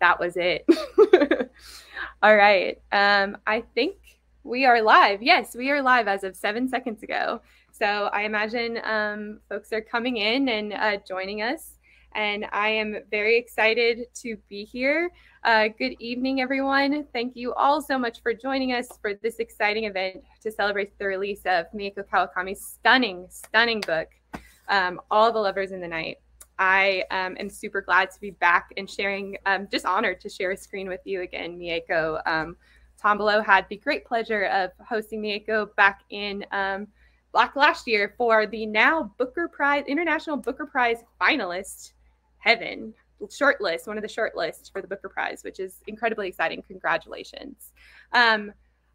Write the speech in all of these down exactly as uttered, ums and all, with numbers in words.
that was it. All right. Um, I think we are live. Yes, we are live as of seven seconds ago. So I imagine um, folks are coming in and uh, joining us. And I am very excited to be here. Uh, good evening, everyone. Thank you all so much for joining us for this exciting event to celebrate the release of Mieko Kawakami's stunning, stunning book, um, All the Lovers in the Night. I um, am super glad to be back and sharing, um, just honored to share a screen with you again, Mieko. Um, Tombolo had the great pleasure of hosting Mieko back in um, Black last year for the now Booker Prize, International Booker Prize finalist, Heaven, short list, one of the short lists for the Booker Prize, which is incredibly exciting. Congratulations. Um,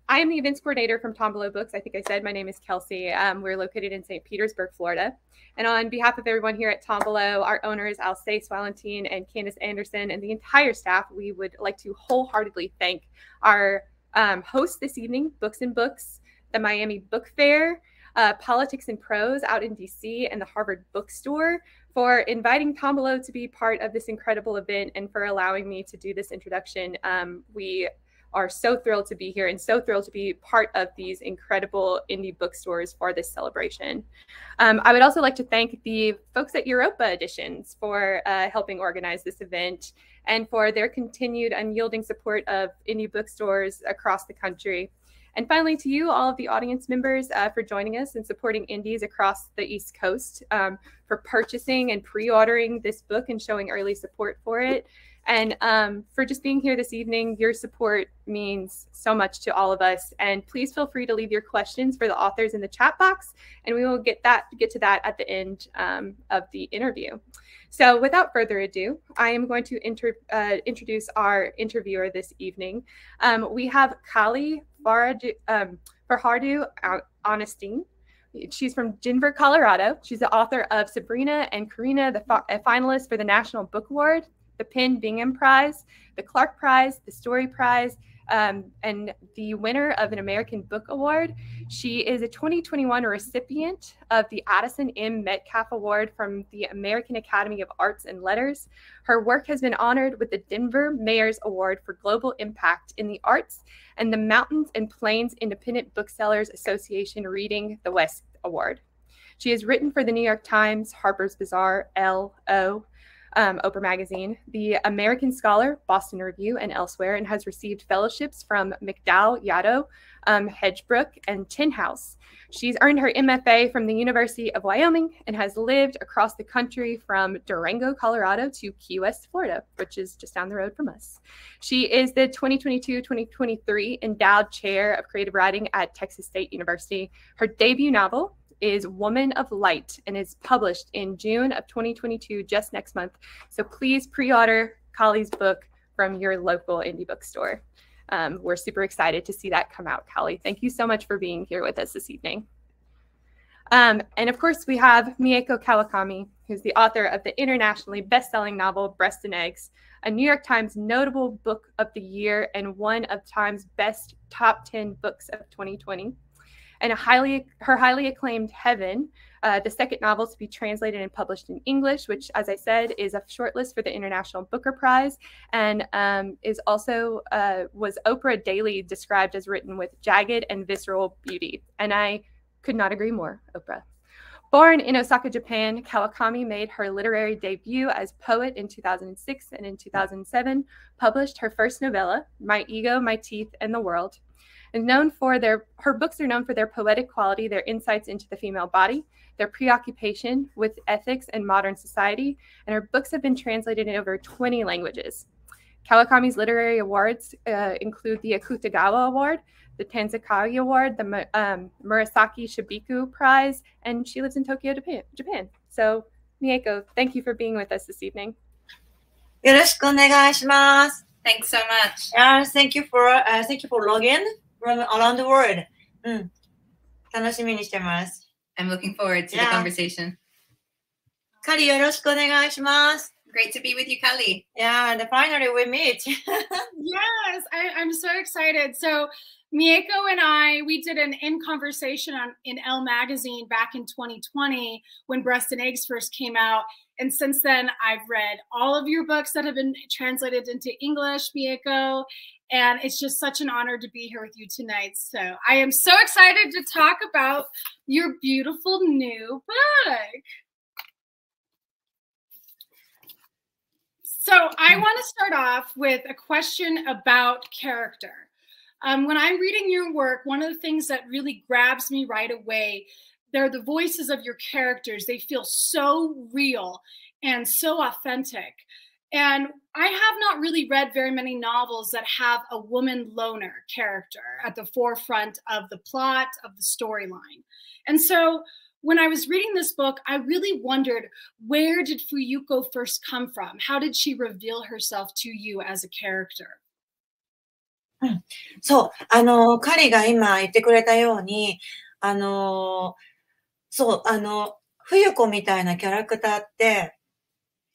I am the events coordinator from Tombolo Books. I think I said my name is Kelsey. Um, we're located in Saint Petersburg, Florida. And on behalf of everyone here at Tombolo, our owners, Alsae Valentine and Candace Anderson, and the entire staff, we would like to wholeheartedly thank our um, hosts this evening, Books and Books, the Miami Book Fair, uh, Politics and Prose out in D C, and the Harvard Bookstore, for inviting Tombolo to be part of this incredible event and for allowing me to do this introduction. Um, we are so thrilled to be here and so thrilled to be part of these incredible indie bookstores for this celebration. Um, I would also like to thank the folks at Europa Editions for uh, helping organize this event and for their continued unyielding support of indie bookstores across the country. And finally, to you, all of the audience members, uh, for joining us and supporting indies across the East Coast, um, for purchasing and pre-ordering this book and showing early support for it. And um, for just being here this evening. Your support means so much to all of us. And please feel free to leave your questions for the authors in the chat box, and we will get that get to that at the end um, of the interview. So without further ado, I am going to inter, uh, introduce our interviewer this evening. Um, we have Kali Fajardo-Anstine. She's from Denver, Colorado. She's the author of Sabrina and Karina, the fi a finalist for the National Book Award, the Penn Bingham Prize, the Clark Prize, the Story Prize, um, and the winner of an American Book Award. She is a twenty twenty-one recipient of the Addison M. Metcalf Award from the American Academy of Arts and Letters. Her work has been honored with the Denver Mayor's Award for Global Impact in the Arts and the Mountains and Plains Independent Booksellers Association Reading the West Award. She has written for the New York Times, Harper's Bazaar, Elle, O, Um, Oprah Magazine, the American Scholar, Boston Review, and elsewhere, and has received fellowships from McDowell, Yaddo, um, Hedgebrook, and Tin House. She's earned her M F A from the University of Wyoming and has lived across the country from Durango, Colorado to Key West, Florida, which is just down the road from us. She is the twenty twenty-two twenty twenty-three Endowed Chair of Creative Writing at Texas State University. Her debut novel is Woman of Light and is published in June of twenty twenty-two, just next month. So please pre-order Kali's book from your local indie bookstore. Um, we're super excited to see that come out, Kali. Thank you so much for being here with us this evening. Um, and of course, we have Mieko Kawakami, who's the author of the internationally best-selling novel Breasts and Eggs, a New York Times notable book of the year and one of Time's best top ten books of twenty twenty. And a highly, her highly acclaimed Heaven, uh, the second novel to be translated and published in English, which, as I said, is a shortlist for the International Booker Prize, and um, is also uh, was Oprah Daily described as written with jagged and visceral beauty. And I could not agree more, Oprah. Born in Osaka, Japan, Kawakami made her literary debut as poet in two thousand six, and in two thousand seven published her first novella, My Ego, My Teeth, and the World. And known for their, her books are known for their poetic quality, their insights into the female body, their preoccupation with ethics and modern society, and her books have been translated in over twenty languages. Kawakami's literary awards uh, include the Akutagawa Award, the Tanzakagi Award, the um, Murasaki Shibiku Prize, and she lives in Tokyo, Japan. So, Mieko, thank you for being with us this evening. Yoroshiku onegai shimasu. Thanks so much. Uh, thank you for uh, thank you for logging from around the world. Mm. I'm looking forward to yeah. the conversation. Kari, yoroshiku onegai shimasu. Great to be with you, Kali. Yeah, and finally we meet. Yes, I, I'm so excited. So Mieko and I, we did an in conversation on in Elle magazine back in twenty twenty when Breasts and Eggs first came out. And since then, I've read all of your books that have been translated into English, Mieko. And it's just such an honor to be here with you tonight. So I am so excited to talk about your beautiful new book. So I want to start off with a question about character. Um, when I'm reading your work, one of the things that really grabs me right away, they're the voices of your characters. They feel so real and so authentic. And I have not really read very many novels that have a woman loner character at the forefront of the plot, of the storyline. And so when I was reading this book, I really wondered, where did Fuyuko first come from? How did she reveal herself to you as a character? そう、あの、彼が今言ってくれたように、あの、そう、あの、冬子みたいなキャラクターって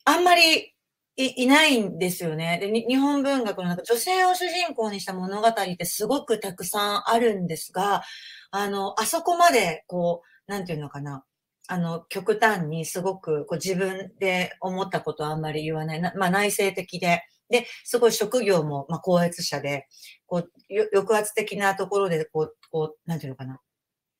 あんまり い, いないんですよね。で、日本文学の中、女性を主人公にした物語ってすごくたくさんあるんですが、あの、あそこまでこう なんていうのかな。あの、極端にすごくこう自分で思ったことはあんまり言わない。なまあ、内省的で。で、すごい職業も、まあ、高越者で、こう、抑圧的なところで、こう、こう、なんていうのかな。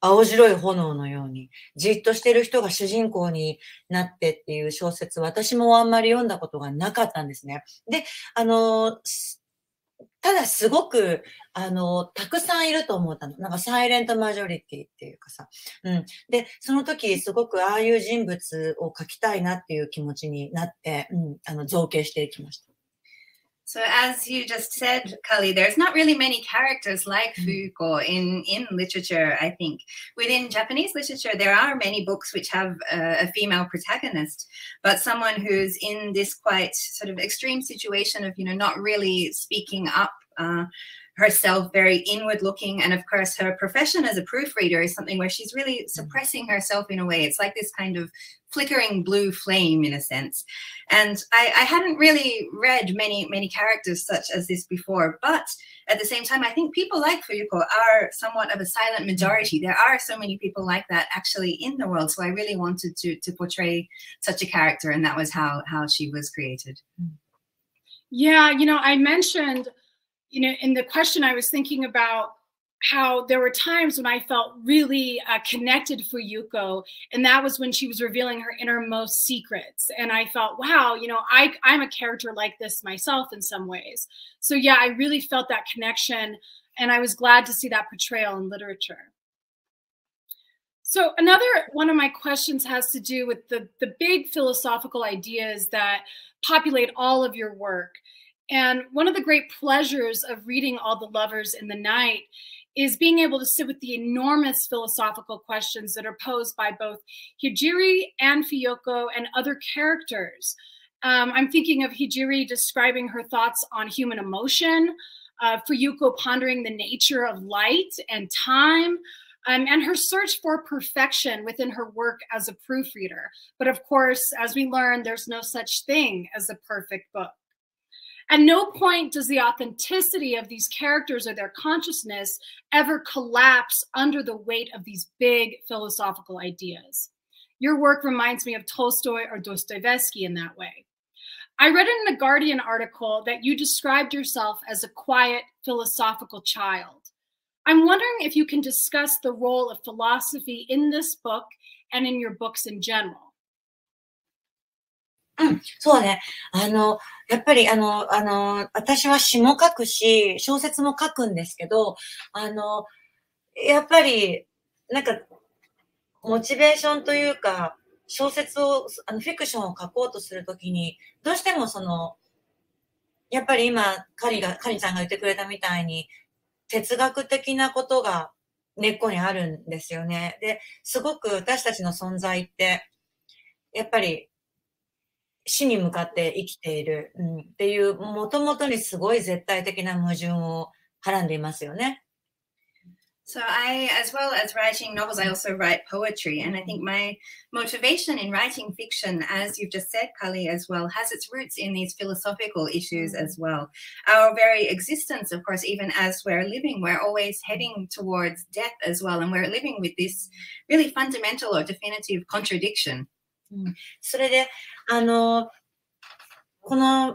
青白い炎のように、じっとしてる人が主人公になってっていう小説、私もあんまり読んだことがなかったんですね。で、あの、 ただすごく、あの、たくさんいると思ったの。なんかサイレントマジョリティっていうかさ。うん。で、その時すごくああいう人物を書きたいなっていう気持ちになって、うん、あの、造形していきました。 So as you just said, Kali, there's not really many characters like Fuyuko in, in literature, I think. Within Japanese literature, there are many books which have a, a female protagonist, but someone who's in this quite sort of extreme situation of, you know, not really speaking up uh, herself, very inward looking. And of course, her profession as a proofreader is something where she's really suppressing herself in a way. It's like this kind of flickering blue flame in a sense. And I, I hadn't really read many, many characters such as this before, but at the same time, I think people like Fuyuko are somewhat of a silent majority. There are so many people like that actually in the world. So I really wanted to, to portray such a character, and that was how, how she was created. Yeah, you know, I mentioned, you know, in the question I was thinking about how there were times when I felt really uh, connected for Fuyuko, and that was when she was revealing her innermost secrets. And I felt, wow, you know, I, I'm a character like this myself in some ways. So yeah, I really felt that connection, and I was glad to see that portrayal in literature. So another one of my questions has to do with the, the big philosophical ideas that populate all of your work. And one of the great pleasures of reading All the Lovers in the Night is being able to sit with the enormous philosophical questions that are posed by both Hijiri and Fuyuko and other characters. Um, I'm thinking of Hijiri describing her thoughts on human emotion, uh, Fuyuko pondering the nature of light and time, um, and her search for perfection within her work as a proofreader. But of course, as we learn, there's no such thing as the perfect book. At no point does the authenticity of these characters or their consciousness ever collapse under the weight of these big philosophical ideas. Your work reminds me of Tolstoy or Dostoevsky in that way. I read in the Guardian article that you described yourself as a quiet, philosophical child. I'm wondering if you can discuss the role of philosophy in this book and in your books in general. うん、そうね。あの、やっぱりあの、あの、私は詩も書くし、小説も書くんですけど、あの、やっぱり、なんか、モチベーションというか、小説を、あの、フィクションを書こうとするときに、どうしてもその、やっぱり今、カリが、カリちゃんが言ってくれたみたいに、哲学的なことが根っこにあるんですよね。で、すごく私たちの存在って、やっぱり、 死に向かって生きている、うん、っていうもともとにすごい絶対的な矛盾をはらんでいますよね。So I, as well as writing novels, I also write poetry. And I think my motivation in writing fiction, as you've just said, Kali, as well, has its roots in these philosophical issues as well. Our very existence, of course, even as we're living, we're always heading towards death as well. And we're living with this really fundamental or definitive contradiction. それで、あの、この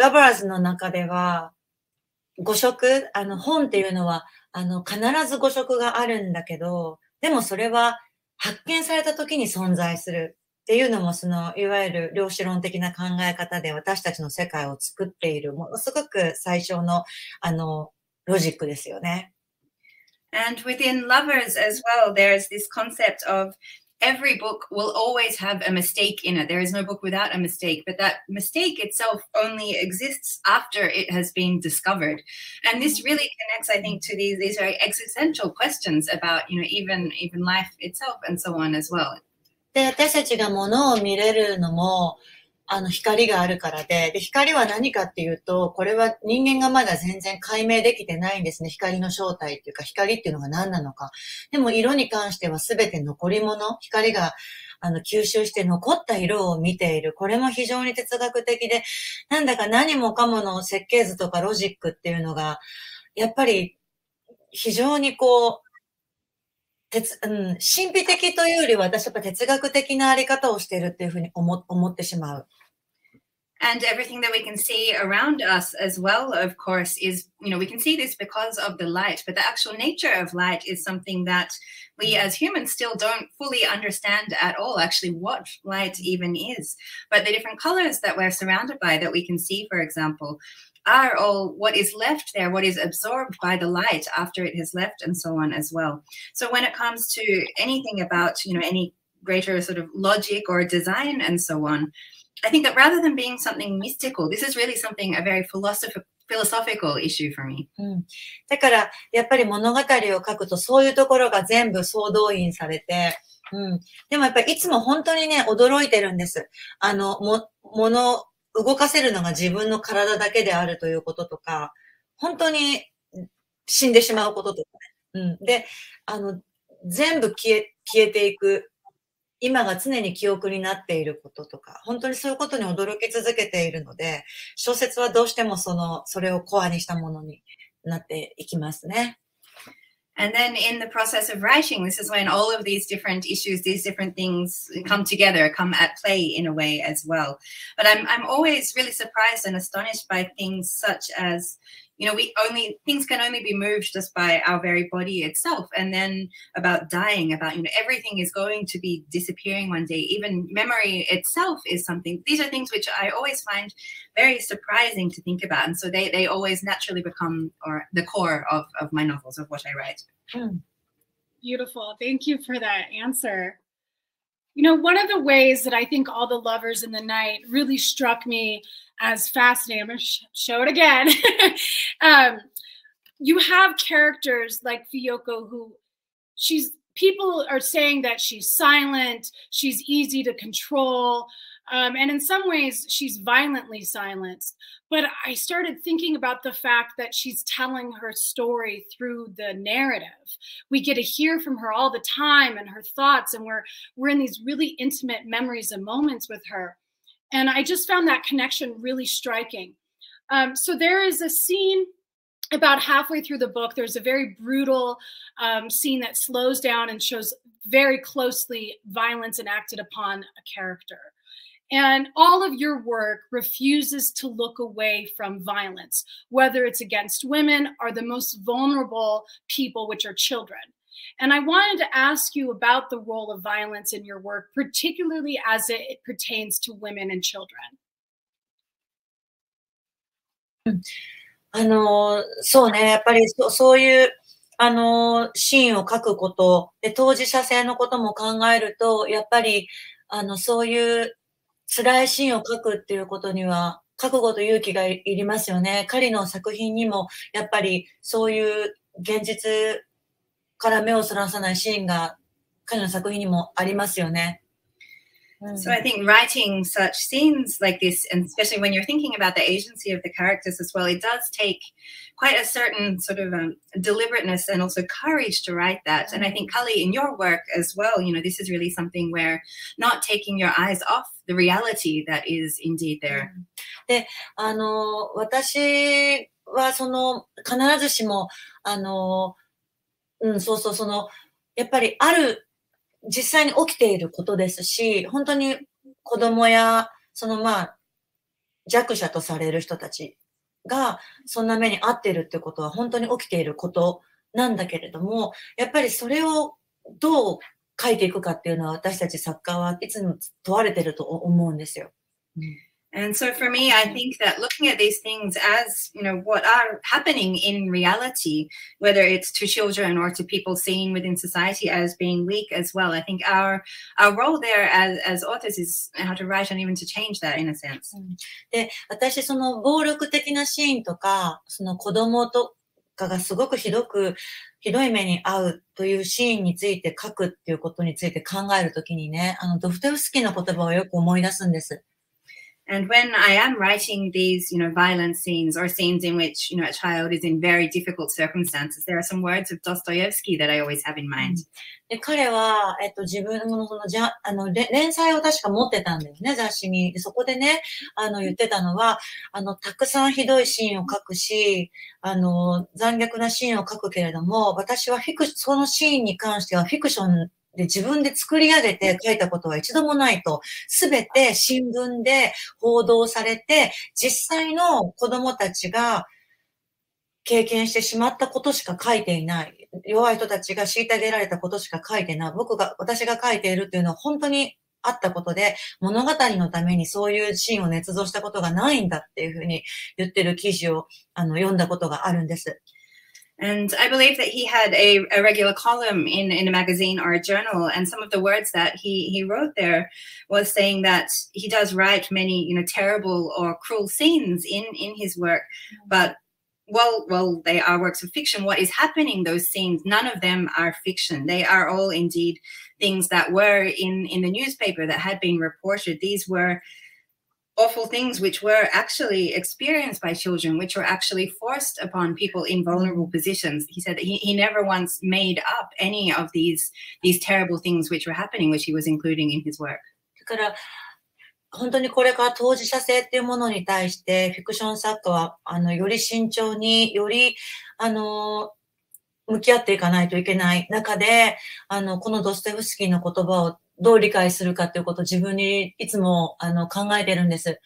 ラバーズの中では、誤色、あの本っていうのは、あの必ず誤色があるんだけど、でもそれは発見された時に存在するっていうのもそのいわゆる量子論的な考え方で私たちの世界を作っているものすごく最小のあのロジックですよね。And within lovers as well, there's this concept of every book will always have a mistake in it. There is no book without a mistake, but that mistake itself only exists after it has been discovered. And this really connects, I think, to these, these very existential questions about, you know, even, even life itself and so on as well. で、私たちが物を見れるのも、あの光があるからで、で、光は何かっていうと、これは人間がまだ全然解明できてないんですね。光の正体っていうか、光っていうのが何なのか。でも色に関しては全て残り物、光があの吸収して残った色を見ている。これも非常に哲学的で、なんだか何もかもの設計図とかロジックっていうのが、やっぱり非常にこう、哲、うん、神秘的というよりは私は哲学的なあり方をしているっていうふうに思、思ってしまう。 And everything that we can see around us as well, of course, is, you know, we can see this because of the light, but the actual nature of light is something that we as humans still don't fully understand at all, actually, what light even is. But the different colors that we're surrounded by that we can see, for example, are all what is left there, what is absorbed by the light after it has left and so on as well. So when it comes to anything about, you know, any greater sort of logic or design and so on, I think that rather than being something mystical, this is really something, a very philosophical, philosophical issue for me. うん。だから、やっぱり物語を書くとそういうところが全部総動員されて、うん。でもやっぱりいつも本当にね、驚いてるんです。あの、も、もの、動かせるのが自分の体だけであるということとか、本当に死んでしまうこととかね。うん。で、あの、全部消え、消えていく。今が常に記憶になっていることとか、本当にそういうことに驚き続けているので、小説はどうしてもその、それをコアにしたものになっていきますね。 And then in the process of writing, this is when all of these different issues, these different things come together, come at play in a way as well. But I'm, I'm always really surprised and astonished by things such as, you know, we only, things can only be moved just by our very body itself. And then about dying, about, you know, everything is going to be disappearing one day. Even memory itself is something, these are things which I always find very surprising to think about. And so they, they always naturally become or the core of, of my novels, of what I write. Mm. Beautiful. Thank you for that answer. You know, one of the ways that I think All the Lovers in the Night really struck me as fascinating, I'm going to sh show it again. um, you have characters like Fuyuko who she's, people are saying that she's silent, she's easy to control. Um, and in some ways, she's violently silenced. But I started thinking about the fact that she's telling her story through the narrative. We get to hear from her all the time and her thoughts, and we're, we're in these really intimate memories and moments with her. And I just found that connection really striking. Um, so there is a scene about halfway through the book. There's a very brutal um, scene that slows down and shows very closely violence enacted upon a character. And all of your work refuses to look away from violence, whether it's against women or the most vulnerable people, which are children. And I wanted to ask you about the role of violence in your work, particularly as it pertains to women and children. あの、そうね、やっぱりそ、そういうあの、シーンを書くこと、で、当事者性のことも考えると、やっぱりあの、そういう辛いシーンを書くっていうことには覚悟と勇気がいりますよね。彼の作品にもやっぱりそういう現実から目をそらさないシーンが彼の作品にもありますよね。So I think writing such scenes like this, and especially when you're thinking about the agency of the characters as well, it does take quite a certain sort of um, deliberateness and also courage to write that. And I think, Kali, in your work as well, you know, this is really something where not taking your eyes off the reality that is indeed there. で、あの、私はその必ずしもあの、うん、そうそう、そのやっぱりある 実際に起きていることですし、本当に子供や、そのまあ、弱者とされる人たちが、そんな目に遭っているってことは本当に起きていることなんだけれども、やっぱりそれをどう書いていくかっていうのは私たち作家はいつも問われていると思うんですよ。うん And so for me, I think that looking at these things as, you know, what are happening in reality, whether it's to children or to people seen within society as being weak as well, I think our our role there as, as authors is how to write and even to change that in a sense. で、私その暴力的なシーンとか、その子供とかがすごくひどく、ひどい目に遭うというシーンについて書くっていうことについて考えるときにね、あのドストエフスキーの言葉をよく思い出すんです。 And when I am writing these, you know, violent scenes or scenes in which, you know, a child is in very difficult circumstances, there are some words of Dostoevsky that I always have in mind. で、彼は、えっと、自分のその、じゃ、あの、連載を確か持ってたんだよね、雑誌に。で、そこでね、あの、言ってたのは、あの、たくさんひどいシーンを書くし、あの、残虐なシーンを書くけれども、私はフィク、そのシーンに関してはフィクション、 で、自分で作り上げて書いたことは一度もないと、すべて新聞で報道されて、実際の子供たちが経験してしまったことしか書いていない。弱い人たちが虐げられたことしか書いてない。僕が、私が書いているっていうのは本当にあったことで、物語のためにそういうシーンを捏造したことがないんだっていうふうに言ってる記事をあの読んだことがあるんです。 And I believe that he had a, a regular column in, in a magazine or a journal. And some of the words that he, he wrote there was saying that he does write many, you know, terrible or cruel scenes in, in his work. But while, while they are works of fiction, what is happening, those scenes, none of them are fiction. They are all indeed things that were in, in the newspaper that had been reported. These were awful things which were actually experienced by children, which were actually forced upon people in vulnerable positions. He said that he, he never once made up any of these these terrible things which were happening, which he was including in his work. だから本当にこれから当事者性っていうものに対してフィクション作家はあのより慎重によりあの向き合っていかないといけない中であのこのドストエフスキーの言葉を どう理解するかっていうことを自分にいつもあの考えてるんです。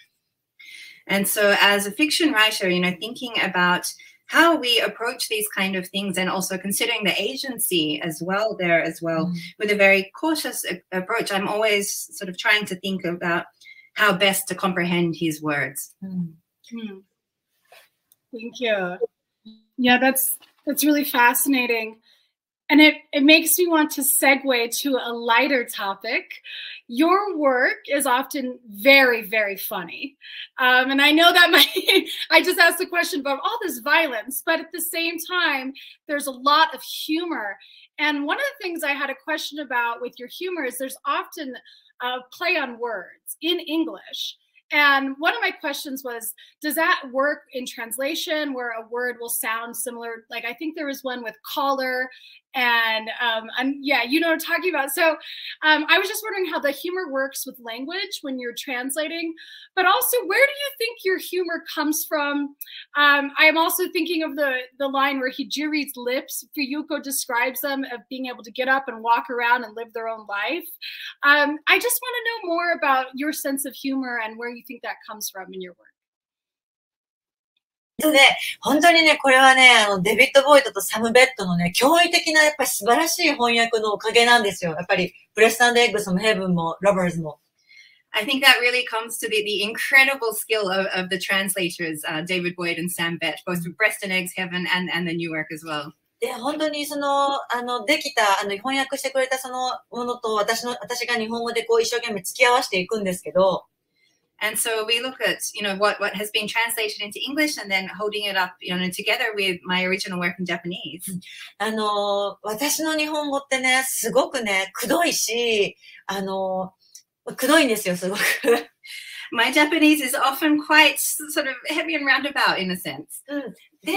And so, as a fiction writer, you know, thinking about how we approach these kind of things, and also considering the agency as well there as well, with a very cautious approach, I'm always sort of trying to think about how best to comprehend his words. Thank you. Yeah, that's that's really fascinating. And it, it makes me want to segue to a lighter topic. Your work is often very, very funny. Um, and I know that my, I just asked the question about all this violence, but at the same time, there's a lot of humor. And one of the things I had a question about with your humor is there's often a play on words in English. And one of my questions was, does that work in translation where a word will sound similar? Like, I think there was one with collar and, um, and yeah, you know what I'm talking about. So um, I was just wondering how the humor works with language when you're translating, but also where do you think your humor comes from? Um, I'm also thinking of the, the line where Hijiri's lips, Fuyuko describes them of being able to get up and walk around and live their own life. Um, I just want to know more about your sense of humor and where you think that comes from in your work? で、本当にね、これはね、あの、デビッド・ボイドとサム・ベッドのね、驚異的な、やっぱり素晴らしい翻訳のおかげなんですよ。やっぱり、Breasts and EggsもHeavenもLoversも。 I think that really comes to the, the incredible skill of, of the translators, uh, David Boyd and Sam Bett, both for Breasts and Eggs, Heaven, and, and the new work as well. で、本当にその、あの、できた、あの、翻訳してくれたそのものと、私の、私が日本語でこう一生懸命付き合わせていくんですけど、 And so we look at, you know, what, what has been translated into English and then holding it up, you know, together with my original work in Japanese. あの、私の日本語ってね、すごくね、くどいし、あの、My Japanese is often quite sort of heavy and roundabout in a sense. で、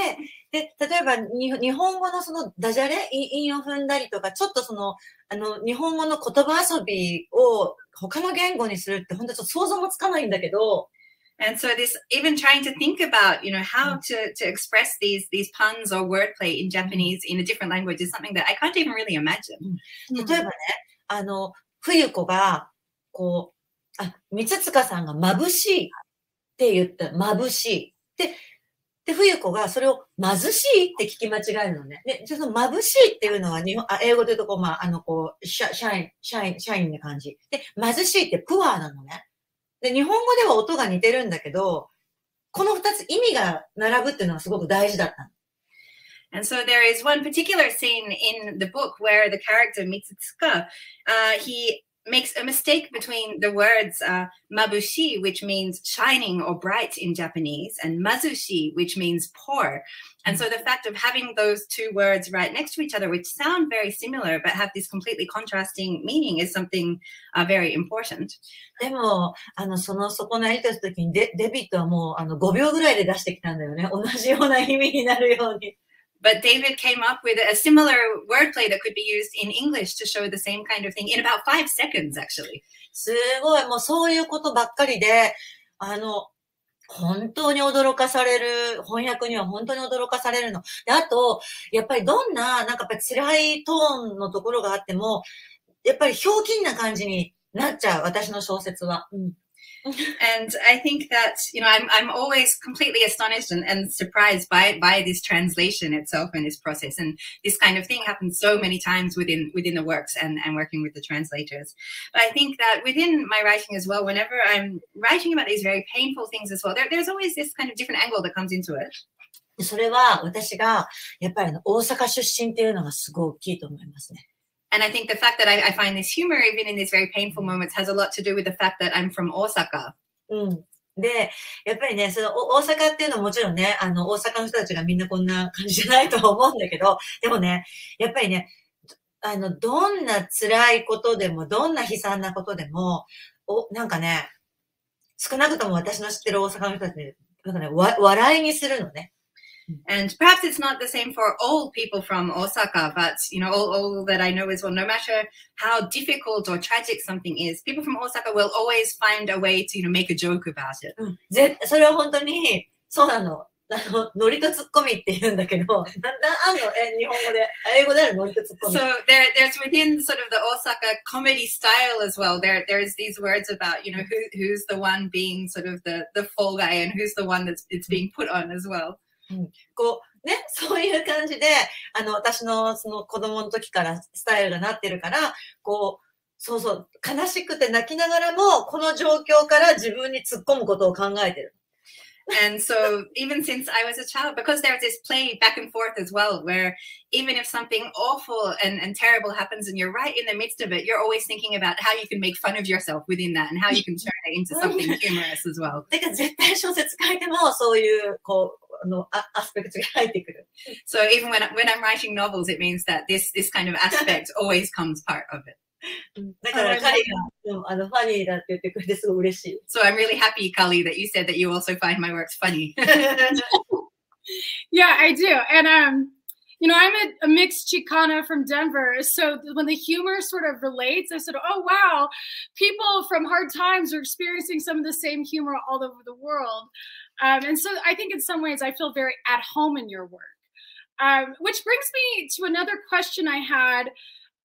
で、例えば日本語のそのダジャレ、韻を踏んだりとか、ちょっとそのあの日本語の言葉遊びを他の言語にするって本当ちょっと想像もつかないんだけど。 And so this, even trying to think about, you know, how to, to express these, these puns or wordplay in Japanese in a different language is something that I can't even really imagine. 例えばね、あの、冬子がこう、あ、三塚さんが眩しいって言った、眩しい。で、で、冬子がそれを貧しいって聞き間違えるのね。で、その眩しいっていうのは日本、あ、英語で言うとこう、まあ、あの、こう、シャ、シャイン、シャイン、シャインな感じ。で、貧しいってプアーなのね。 で、日本語では音が似てるんだけど、この二つ意味が並ぶっていうのはすごく大事だったの。 And so there is one particular scene in the book where the character Mitsuka, uh, he makes a mistake between the words uh, mabushi, which means shining or bright in Japanese, and mazushi, which means poor. And so the fact of having those two words right next to each other, which sound very similar but have this completely contrasting meaning, is something uh, very important. でも、あの、その、そこのやりとりの時にデ、デビットはもう、あの、ごびょうぐらいで出してきたんだよね。同じような意味になるように。 But David came up with a similar wordplay that could be used in English to show the same kind of thing in about five seconds, actually. すごい、もうそういうことばっかりで、あの、本当に驚かされる、翻訳には本当に驚かされるの。で、あと、やっぱりどんな、なんかやっぱり辛いトーンのところがあっても、やっぱりひょうきんな感じになっちゃう、私の小説は。うん And I think that, you know, I'm, I'm always completely astonished and, and surprised by, by this translation itself and this process. And this kind of thing happens so many times within, within the works and, and working with the translators. But I think that within my writing as well, whenever I'm writing about these very painful things as well, there, there's always this kind of different angle that comes into it. それは私がやっぱり大阪出身っていうのがすごい大きいと思いますね。 And I think the fact that I, I find this humor, even in these very painful moments, has a lot to do with the fact that I'm from Osaka. うん。で、やっぱりね、その大阪っていうのはもちろんね、あの大阪の人たちがみんなこんな感じじゃないと思うんだけど、でもね、やっぱりね、あのどんな辛いことでも、どんな悲惨なことでも、おなんかね、少なくとも私の知ってる大阪の人たちで、なんかね、わ笑いにするのね。 And perhaps it's not the same for all people from Osaka, but, you know, all, all that I know is, well, no matter how difficult or tragic something is, people from Osaka will always find a way to, you know, make a joke about it. それは本当にそうなの。あの、ノリとツッコミって言うんだけど、だんだんあの、え、日本語で、英語であるノリとツッコミ。So there, there's within sort of the Osaka comedy style as well. There, there's these words about, you know, who, who's the one being sort of the, the fall guy and who's the one that's it's being put on as well. こうね、そういう感じで、あの、私のその子供の時からスタイルがなってるから、こう、そうそう、悲しくて泣きながらも、この状況から自分に突っ込むことを考えてる。 And so even since I was a child, because there's this play back and forth as well, where even if something awful and, and terrible happens and you're right in the midst of it, you're always thinking about how you can make fun of yourself within that and how you can turn it into something humorous as well. だから絶対小説書いてもそういうこうのアスペクトが入ってくる。So even when, when I'm writing novels, it means that this, this kind of aspect always comes part of it. だから彼があのファニーだって言ってくれてすごい嬉しい。So I'm really happy, Kali, that you said that you also find my works funny. Yeah, I do. And um, you know, I'm a, a mixed Chicana from Denver, so when the humor sort of relates, I said, oh wow, people from hard times are experiencing some of the same humor all over the world. Um, and so I think in some ways I feel very at home in your work. Um, which brings me to another question I had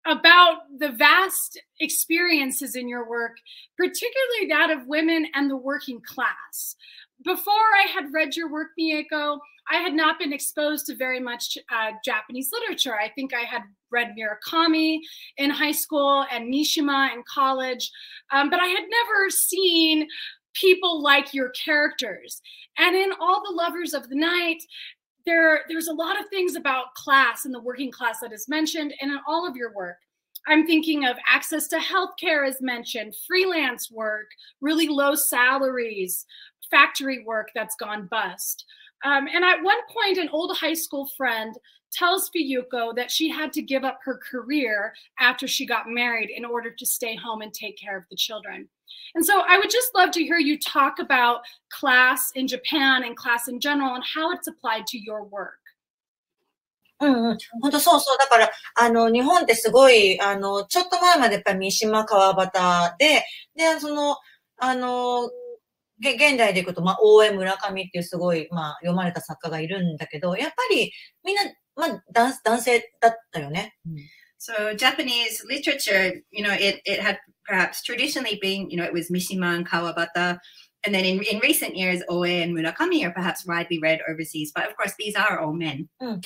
about the vast experiences in your work, particularly that of women and the working class. Before I had read your work, Mieko, I had not been exposed to very much uh, Japanese literature. I think I had read Murakami in high school and Mishima in college, um, but I had never seen people like your characters. And in All the Lovers of the Night, There, there's a lot of things about class and the working class that is mentioned, and in all of your work, I'm thinking of access to healthcare is mentioned, freelance work, really low salaries, factory work that's gone bust. Um, and at one point, an old high school friend tells Fuyuko that she had to give up her career after she got married in order to stay home and take care of the children. And so I would just love to hear you talk about class in Japan and class in general and how it's applied to your work. うんうん、本当そうそう。だから、あの、日本ってすごい、あの、ちょっと前までやっぱり三島川端で、で、その、あの、げ、現代でいくと、まあ、大江村上っていうすごい、まあ、読まれた作家がいるんだけど、やっぱり、みんな、まあ、男、男性だったよね。うん。 So Japanese literature, you know, it, it had perhaps traditionally been, you know, it was Mishima and Kawabata. And then in, in recent years, Oe and Murakami are perhaps widely read overseas. But of course, these are all men. やっ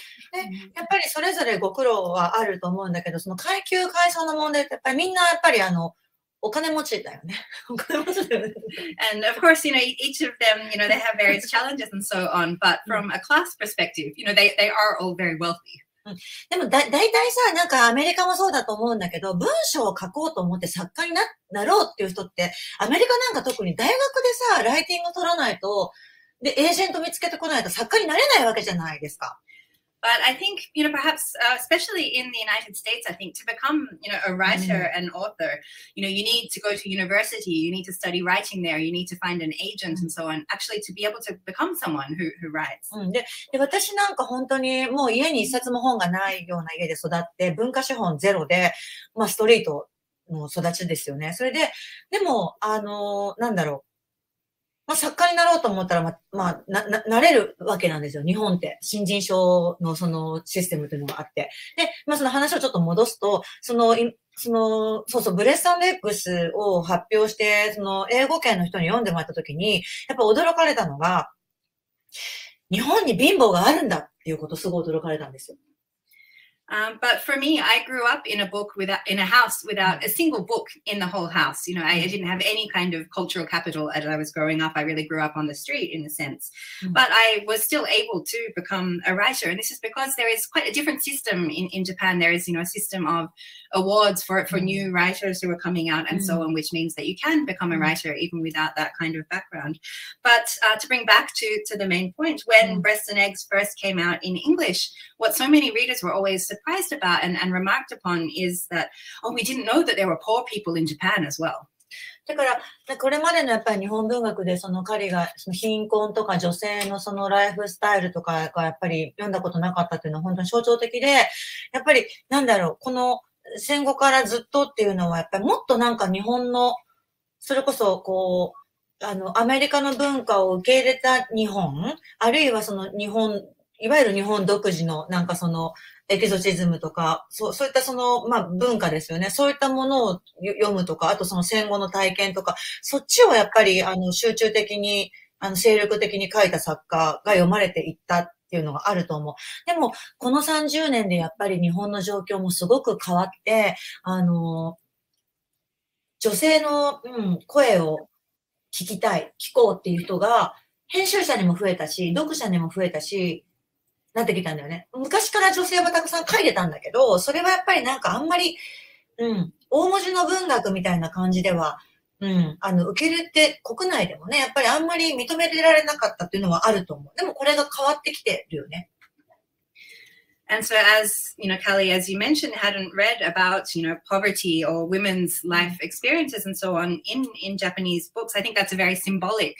ぱりそれぞれご苦労はあると思うんだけど、その階級階層の問題ってやっぱりみんなやっぱりあのお金持ちだよね。お金持ちだよね。And of course, you know, each of them, you know, they have various challenges and so on. But from a class perspective, you know, they, they are all very wealthy. でもだ、だいたいさ、なんかアメリカもそうだと思うんだけど、文章を書こうと思って作家にな、なろうっていう人って、アメリカなんか特に大学でさ、ライティング取らないと、で、エージェント見つけてこないと作家になれないわけじゃないですか。 But I think, you know, perhaps, uh, especially in the United States, I think to become, you know, a writer and author, you know, you need to go to university, you need to study writing there, you need to find an agent and so on, actually to be able to become someone who, who writes. で、で、私なんか本当にもう家に一冊も本がないような家で育って、文化資本ゼロで、まあストリートの育ちですよね。それで、でも、あの、なんだろう。 まあ、作家になろうと思ったら、ま、まあ、な、な、なれるわけなんですよ。日本って。新人賞のそのシステムというのがあって。で、まあ、その話をちょっと戻すと、その、その、そうそう、Breasts and Eggsを発表して、その、英語圏の人に読んでもらった時に、やっぱ驚かれたのが、日本に貧乏があるんだっていうことすごい驚かれたんですよ。 Um, but for me, I grew up in a book without, in a house without a single book in the whole house. You know, I, I didn't have any kind of cultural capital as I was growing up. I really grew up on the street in a sense, mm-hmm. but I was still able to become a writer. And this is because there is quite a different system in, in Japan. There is, you know, a system of awards for, for mm-hmm. new writers who are coming out and mm-hmm. so on, which means that you can become a writer even without that kind of background. But uh, to bring back to, to the main point, when mm-hmm. Breasts and Eggs first came out in English, what so many readers were always surprised about and, and remarked upon is that, oh, we didn't know that there were poor people in Japan as well. だから、これまでのやっぱり日本文学でその彼がその貧困とか女性のそのライフスタイルとかがやっぱり読んだことなかったっていうのは本当に象徴的で、やっぱりなんだろう、この戦後からずっとっていうのはやっぱりもっとなんか日本の、それこそこう、あの、アメリカの文化を受け入れた日本、あるいはその日本、いわゆる日本独自のなんかその、 エキゾチズムとか、そう、そういったその、まあ、文化ですよね。そういったものを読むとか、あとその戦後の体験とか、そっちをやっぱり、あの、集中的に、あの、精力的に書いた作家が読まれていったっていうのがあると思う。でも、このさんじゅうねんでやっぱり日本の状況もすごく変わって、あの、女性の、うん、声を聞きたい、聞こうっていう人が、編集者にも増えたし、読者にも増えたし、 なってきたんだよね。昔から女性はたくさん書いてたんだけど、それはやっぱりなんかあんまり、うん、大文字の文学みたいな感じでは、うん、あの、受け入れて国内でもね、やっぱりあんまり認められなかったっていうのはあると思う。でもこれが変わってきてるよね。 And so as, you know, Kali, as you mentioned, hadn't read about, you know, poverty or women's life experiences and so on in, in Japanese books, I think that's a very symbolic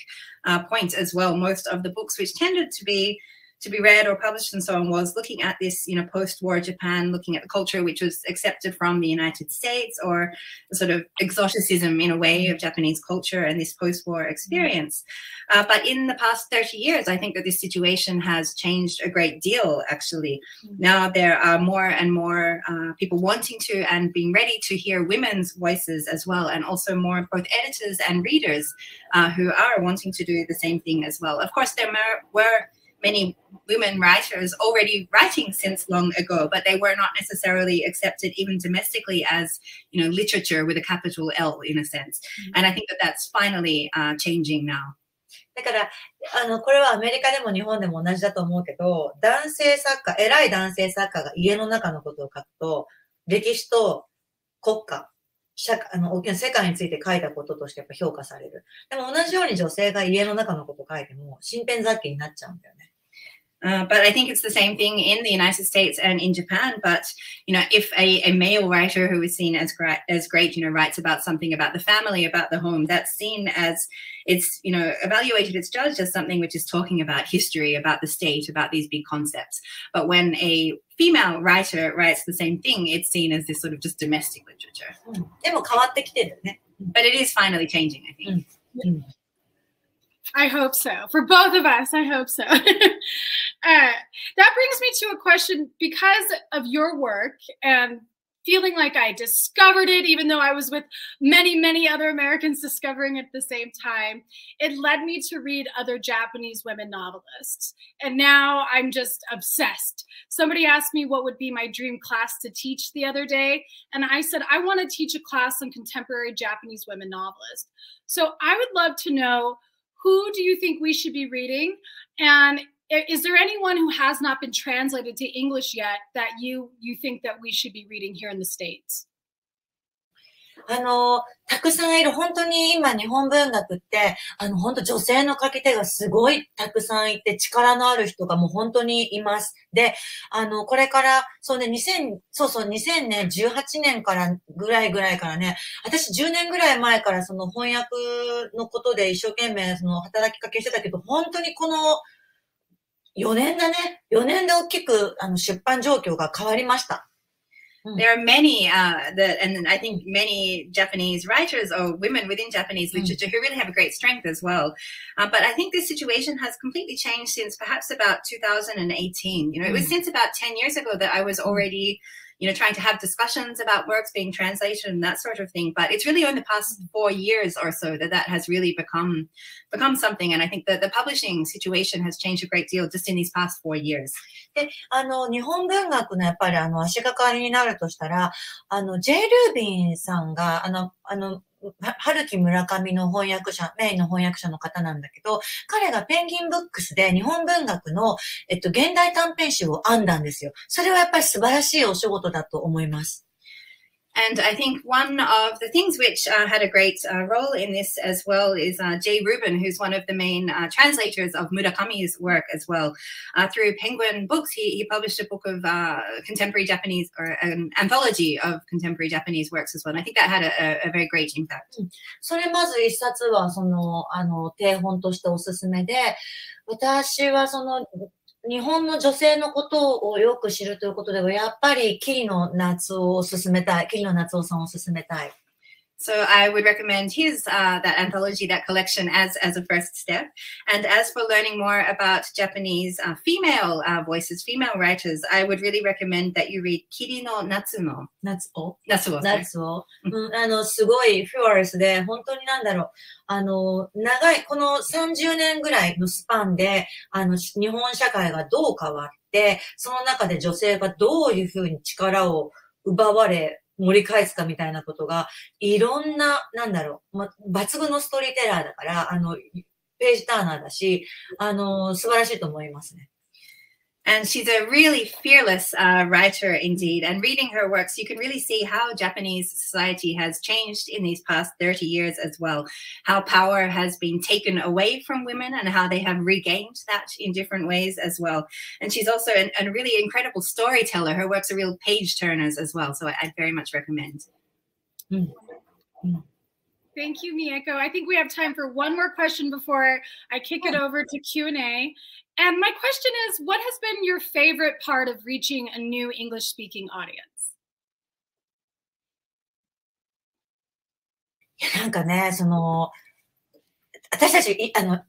uh, point as well. Most of the books which tended to be to be read or published and so on was looking at this, you know, post-war Japan, looking at the culture which was accepted from the United States or sort of exoticism in a way of Japanese culture and this post-war experience. Uh, but in the past thirty years, I think that this situation has changed a great deal, actually. Now there are more and more uh, people wanting to and being ready to hear women's voices as well, and also more both editors and readers uh, who are wanting to do the same thing as well. Of course, there were many women writers already writing since long ago, but they were not necessarily accepted even domestically as, you know, literature with a capital L in a sense. Mm-hmm. And I think that that's finally uh, changing now. だから、あの、これはアメリカでも日本でも同じだと思うけど、男性作家、偉い男性作家が家の中のことを書くと、歴史と国家、社会、あの、大きな世界について書いたこととしてやっぱ評価される。でも同じように女性が家の中のことを書いても、身辺雑記になっちゃうんだよね。Uh, but I think it's the same thing in the United States and in Japan. But, you know, if a, a male writer who is seen as great, as great, you know, writes about something about the family, about the home, that's seen as, it's, you know, evaluated, it's judged as something which is talking about history, about the state, about these big concepts. But when a female writer writes the same thing, it's seen as this sort of just domestic literature. Mm. But it is finally changing, I think. Mm. I hope so. For both of us, I hope so. uh, that brings me to a question. Because of your work and feeling like I discovered it, even though I was with many, many other Americans discovering it at the same time, it led me to read other Japanese women novelists. And now I'm just obsessed. Somebody asked me what would be my dream class to teach the other day. And I said, I want to teach a class on contemporary Japanese women novelists. So I would love to know, who do you think we should be reading? And is there anyone who has not been translated to English yet that you you think that we should be reading here in the States? あの、たくさんいる。本当に今日本文学って、あの、本当女性の書き手がすごいたくさんいて、力のある人がもう本当にいます。で、あの、これから、そうね、2000、そうそう、にせんじゅうはちねんからぐらいぐらいからね、私じゅうねんぐらい前からその翻訳のことで一生懸命その働きかけしてたけど、本当にこの、 よねんだね。よねんで大きく、あの、出版状況が変わりました。 There are many, uh, the, and I think many Japanese writers or women within Japanese literature who really have a great strength as well. Uh, but I think this situation has completely changed since perhaps about two thousand eighteen. You know, it was since about ten years ago that I was already, you know, trying to have discussions about works being translated and that sort of thing. But it's really only the past four years or so that that has really become become something. And I think that the publishing situation has changed a great deal just in these past four years. で、あの、日本文学のやっぱりあの足がかりになるとしたら、あの、J・ルービンさんが、あの、あの、 春木村上の翻訳者、メインの翻訳者の方なんだけど、彼がペンギンブックスで日本文学の、えっと、現代短編集を編んだんですよ。それはやっぱり素晴らしいお仕事だと思います。 And I think one of the things which uh, had a great uh, role in this as well is uh, Jay Rubin, who's one of the main uh, translators of Murakami's work as well. Uh, through Penguin Books, he, he published a book of uh, contemporary Japanese, or an anthology of contemporary Japanese works as well. And I think that had a, a, a very great impact. それまず一冊はその、あの、定本としておすすめで、私はその、 日本の女性のことをよく知るということでは、やっぱり桐野夏夫を勧めたい。桐野夏夫さんを勧めたい。 So I would recommend his, uh, that anthology, that collection as, as a first step. And as for learning more about Japanese uh, female uh, voices, female writers, I would really recommend that you read Kiri no Natsuno. Natsuo? Natsuo. Natsuo. あの、すごいフュアレスで、本当になんだろう。あの、長い、このさんじゅうねんぐらいのスパンで、あの、日本社会がどう変わって、その中で女性がどういうふうに力を奪われ、 盛り返すかみたいなことが、いろんな、なんだろう、ま、抜群のストーリーテラーだから、あの、ページターナーだし、あの、素晴らしいと思いますね。 And she's a really fearless uh, writer indeed. And reading her works, you can really see how Japanese society has changed in these past thirty years as well. How power has been taken away from women and how they have regained that in different ways as well. And she's also an, a really incredible storyteller. Her works are real page turners as well. So I, I very much recommend. Mm. Mm. Thank you, Mieko. I think we have time for one more question before I kick it over to Q and A. And my question is, what has been your favorite part of reaching a new English-speaking audience? なんかね、その、私たち、あの、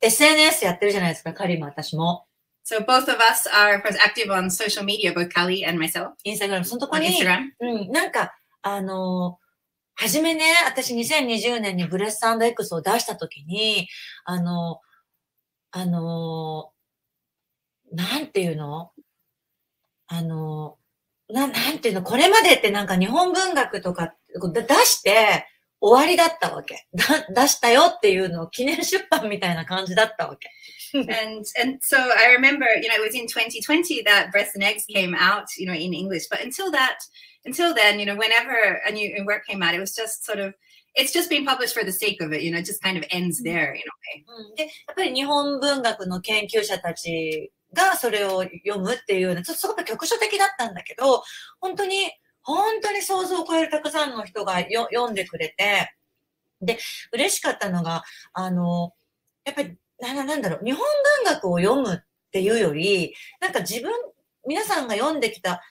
S N S やってるじゃないですか、カリも私も。 So both of us are of course active on social media, both Kali and myself. Instagram. そのとこに、うん、なんか、あの、 はじめね、私にせんにじゅうねんにBreasts and Eggsを出したときに、あの、あの、なんていうのあの、な、なんていうのこれまでってなんか日本文学とか出して終わりだったわけ。出したよっていうのを記念出版みたいな感じだったわけ。 and and so I remember, you know, it was in twenty twenty that Breasts and Eggs came out, you know, in English. But until that, until then, you know, whenever a new work came out, it was just sort of, it's just been published for the sake of it, you know, it just kind of ends there in a way. で、やっぱり日本文学の研究者たちがそれを読むっていうね、ちょっとすごく局所的だったんだけど、本当に、本当に想像を超えるたくさんの人がよ読んでくれて、で、嬉しかったのが、あの、やっぱり、な、なんだろう、日本文学を読むっていうより、なんか自分、皆さんが読んできた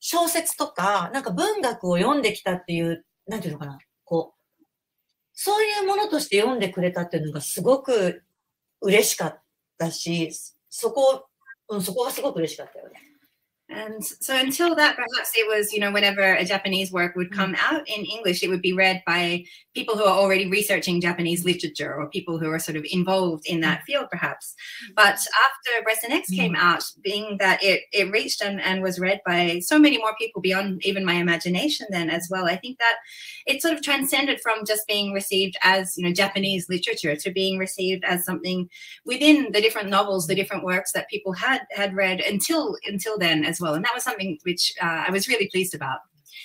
小説とか、なんか文学を読んできたっていう、なんていうのかな、こう、そういうものとして読んでくれたっていうのがすごく嬉しかったし、そこ、うん、そこがすごく嬉しかったよね。And so until that, perhaps it was, you know, whenever a Japanese work would come out in English, it would be read by people who are already researching Japanese literature or people who are sort of involved in that field, perhaps. But after Breasts and Eggs came out, being that it, it reached and, and was read by so many more people beyond even my imagination then as well, I think that it sort of transcended from just being received as, you know, Japanese literature to being received as something within the different novels, the different works that people had, had read until, until then as well. And that was something which uh, I was really pleased about.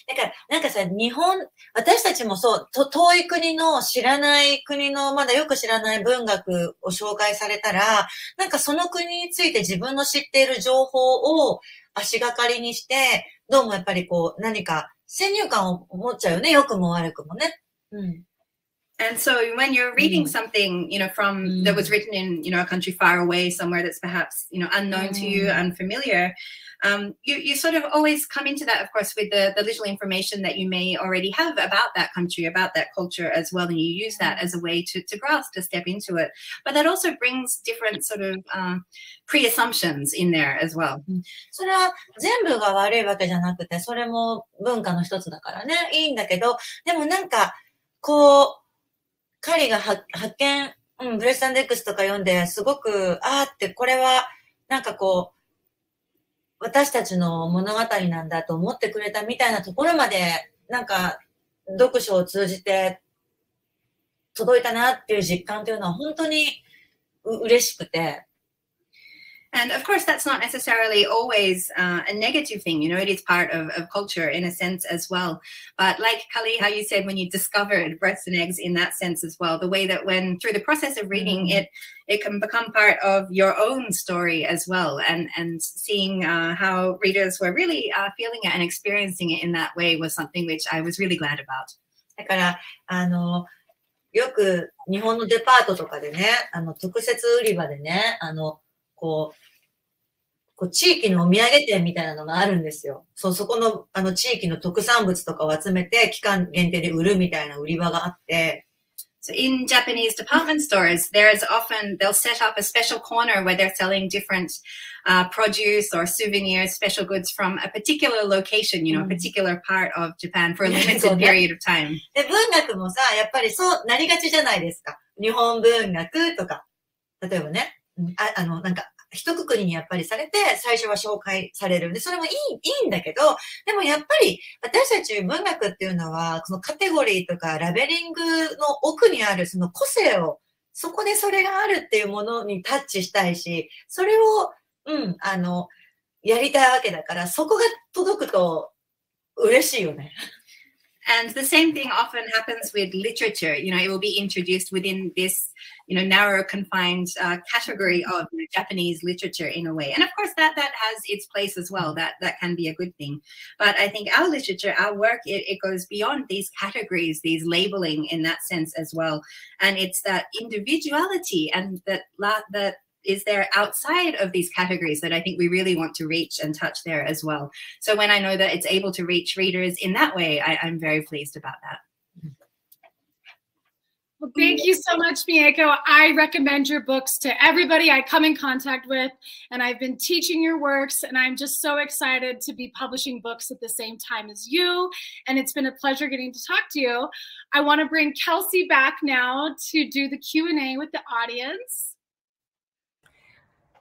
だからなんかさ、日本、私たちもそう、と遠い国の知らない国のまだよく知らない文学を紹介されたら、なんかその国について自分の知っている情報を足がかりにして、どうもやっぱりこう何か先入観を持っちゃうよね、良くも悪くもね。うん。And so when you're reading something, you know, from mm. that was written in, you know, a country far away, somewhere that's perhaps, you know, unknown mm. to you, unfamiliar, um, you, you sort of always come into that, of course, with the, the little information that you may already have about that country, about that culture as well. And you use that as a way to, to grasp, to step into it. But that also brings different sort of uh, pre-assumptions in there as well. Mm. それは全部が悪いわけじゃなくて、それも文化の一つだからね、いいんだけど、でもなんか、こう、カリが発見、うん、ブレス&エッグスとか読んで、すごく、あーって、これは、なんかこう、私たちの物語なんだと思ってくれたみたいなところまで、なんか、読書を通じて、届いたなっていう実感というのは、本当に嬉しくて、And of course, that's not necessarily always uh, a negative thing. You know, it is part of, of culture in a sense as well. But like Kali, how you said when you discovered Breasts and Eggs in that sense as well, the way that when through the process of reading it, it can become part of your own story as well. And, and seeing uh, how readers were really uh, feeling it and experiencing it in that way was something which I was really glad about. だから、あの、よく日本のデパートとかでね、あの、特設売り場でね、あの、こう、こう地域のお土産店みたいなのがあるんですよ。そう、そこの、あの地域の特産物とかを集めて、期間限定で売るみたいな売り場があって。So in Japanese department stores, there is often, they'll set up a special corner where they're selling different uh, produce or souvenirs, special goods from a particular location, you know, a particular part of Japan for a limited period of time. で、文学もさ、やっぱりそうなりがちじゃないですか。日本文学とか。例えばね。あ、あの、なんか、一括りにやっぱりされて、最初は紹介されるんで、それもいい、いいんだけど、でもやっぱり、私たち文学っていうのは、そのカテゴリーとかラベリングの奥にあるその個性を、そこでそれがあるっていうものにタッチしたいし、それを、うん、あの、やりたいわけだから、そこが届くと嬉しいよね。And the same thing often happens with literature. You know, it will be introduced within this, you know, narrow, confined uh, category of Japanese literature in a way. And of course, that that has its place as well. That that can be a good thing. But I think our literature, our work, it, it goes beyond these categories, these labeling in that sense as well. And it's that individuality and that that. is there outside of these categories that I think we really want to reach and touch there as well. So when I know that it's able to reach readers in that way, I, I'm very pleased about that. Well, thank you so much, Mieko. I recommend your books to everybody I come in contact with, and I've been teaching your works, and I'm just so excited to be publishing books at the same time as you, and it's been a pleasure getting to talk to you. I want to bring Kelsey back now to do the Q and A with the audience.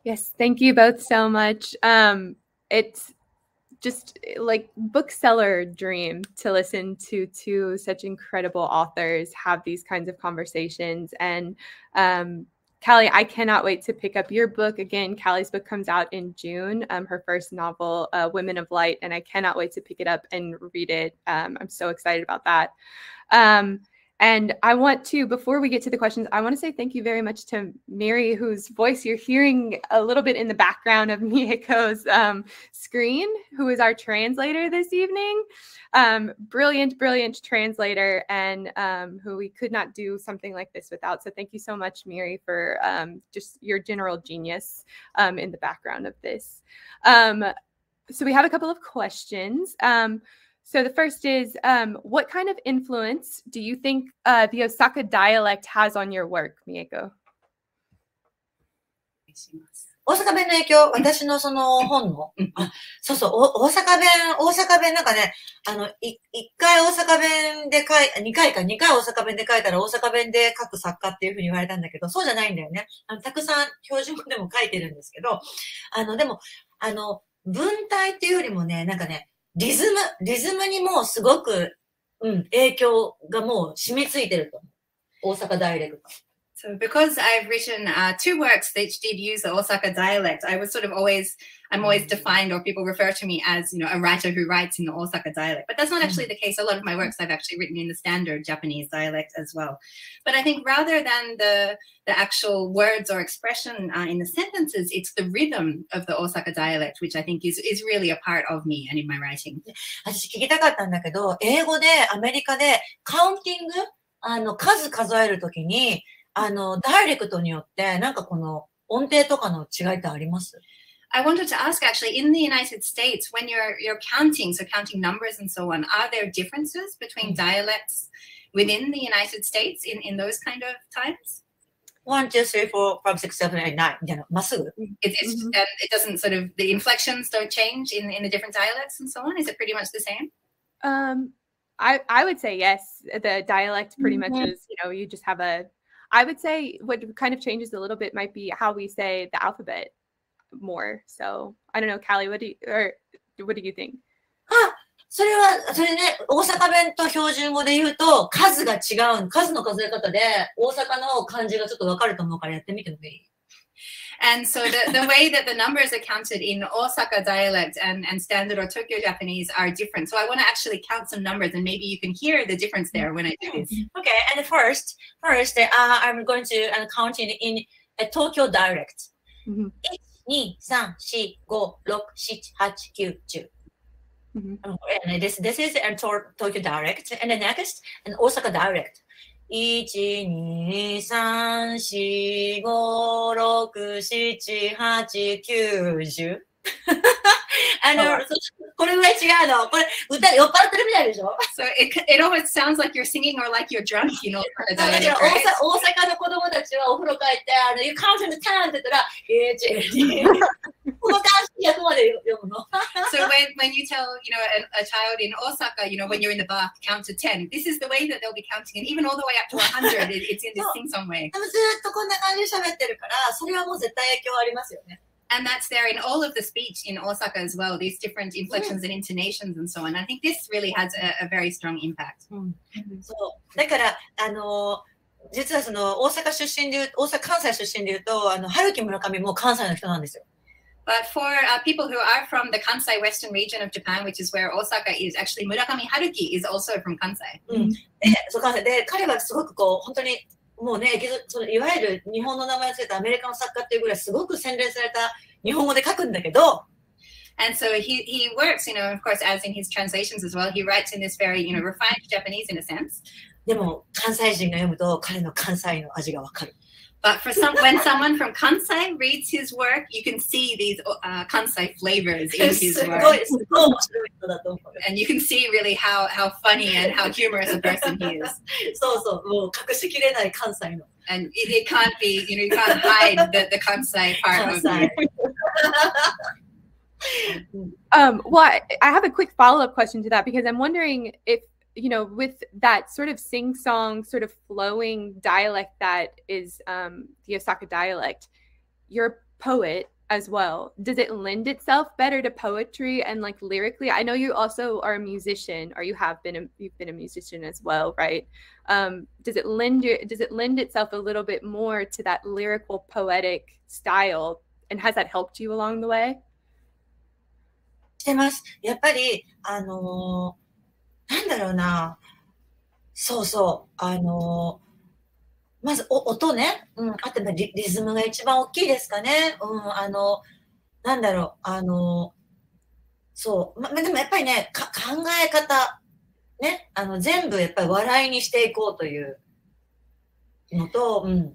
Yes, thank you both so much. Um, it's just like bookseller dream to listen to two such incredible authors have these kinds of conversations. And um, Kali, I cannot wait to pick up your book. Again, Kali's book comes out in June, um, her first novel, uh, Women of Light, and I cannot wait to pick it up and read it. Um, I'm so excited about that. Um, And I want to, before we get to the questions, I want to say thank you very much to Mary, whose voice you're hearing a little bit in the background of Mieko's um, screen, who is our translator this evening. Um, brilliant, brilliant translator, and um, who we could not do something like this without. So thank you so much, Mary, for um, just your general genius um, in the background of this. Um, so we have a couple of questions. Um, So the first is, um, what kind of influence do you think uh, the Osaka dialect has on your work, Mieko? 大阪弁の影響、私のその本の、あ、そうそう、大阪弁、大阪弁なんかね、あの、いっかい大阪弁で書い、にかいか、にかい大阪弁で書いたら大阪弁で書く作家っていうふうに言われたんだけど、そうじゃないんだよね。あの、たくさん標準語でも書いてるんですけど、あの、でも、あの、文体っていうよりもね、なんかね、リズム、リズムにもすごく、うん、影響がもう染みついてると。大阪ダイレクト。So because I've written uh, two works that did use the Osaka dialect, I was sort of always, I'm always defined, or people refer to me as, you know, a writer who writes in the Osaka dialect. But that's not actually the case. A lot of my works I've actually written in the standard Japanese dialect as well. But I think rather than the, the actual words or expression uh, in the sentences, it's the rhythm of the Osaka dialect, which I think is, is really a part of me and in my writing. 私聞きたかったんだけど、英語でアメリカでカウンティング、あの、数数えるときに、あの、ダイレクトによって、なんかこの音程とかの違いってあります? I wanted to ask actually, in the United States, when you're, you're counting, so counting numbers and so on, are there differences between dialects within the United States in, in those kind of times? one, two, three, four, five, six, seven, eight, nine, you know, まっすぐ. It, it's, mm-hmm. and it doesn't sort of, the inflections don't change in, in the different dialects and so on? Is it pretty much the same? Um, I, I would say yes. The dialect pretty mm-hmm. much is, you know, you just have a, I would say what kind of changes a little bit might be how we say the alphabet more. So I don't know, Kali, what do you, or what do you think? それは、それね、大阪弁と標準語で言うと、数が違う、数の数え方で大阪の漢字がちょっとわかると思うからやってみてもいい? And so the, the way that the numbers are counted in Osaka dialect and, and standard or Tokyo Japanese are different. So I want to actually count some numbers, and maybe you can hear the difference there when I do this. Okay, and first, first uh, I'm going to uh, count in, in uh, Tokyo dialect. Mm-hmm. one, two, three, four, five, six, seven, eight, nine, ten. Mm-hmm. And this, this is uh, Tokyo dialect. And the next, and Osaka dialect. one, two, three, four, five, six, seven, eight, nine, ten. あの、これぐらい違うの。これ歌酔っ払ってるみたいでしょ? So it, it always sounds like you're singing or like you're drunk, you know. 大阪の子供たちはお風呂帰って、あの、You count in the time って言ったら、えー、この単身役まで読むの。So when, when you tell, you know, a, a child in Osaka, you know, when you're in the bath, count to ten. This is the way that they'll be counting, and even all the way up to one hundred, it, it's in this sing-song way. ずっとこんな感じで喋ってるから、それはもう絶対影響ありますよね。And that's there in all of the speech in Osaka as well, these different inflections and intonations and so on. I think this really has a, a very strong impact. So, だからあの実はその大阪出身で大阪関西出身でいうとあの春木村上も関西の人なんですよ。But for uh, people who are from the Kansai Western region of Japan, which is where Osaka is, actually Murakami Haruki is also from Kansai. で、そう関西で彼はすごくこう本当に。もうね、そのいわゆる日本の名前をつけたアメリカの作家っていうぐらいすごく洗練された日本語で書くんだけど。And so he, he works, you know, of course, as in his translations as well. He writes in this very, you know, refined Japanese in a sense. でも関西人が読むと彼の関西の味がわかる。But for some, when someone from Kansai reads his work, you can see these uh, Kansai flavors in his work. And you can see really how, how funny and how humorous a person he is. And it, it can't be, you know, you can't hide the, the Kansai part of you. um, well, I, I have a quick follow-up question to that, because I'm wondering if, you know, with that sort of sing-song, sort of flowing dialect that is um, the Osaka dialect, you're a poet as well. Does it lend itself better to poetry and like lyrically? I know you also are a musician, or you have been a, you've been a musician as well, right? Um, does it lend your, does it lend itself a little bit more to that lyrical poetic style, and has that helped you along the way? してます。やっぱりあのーなんだろうな。そうそう。あのー、まずお音ね。うん。あと、リ、リズムが一番大きいですかね。うん。あの、なんだろう。あのー、そう。ま、でもやっぱりね、か考え方。ね。あの、全部やっぱり笑いにしていこうというのと、うん。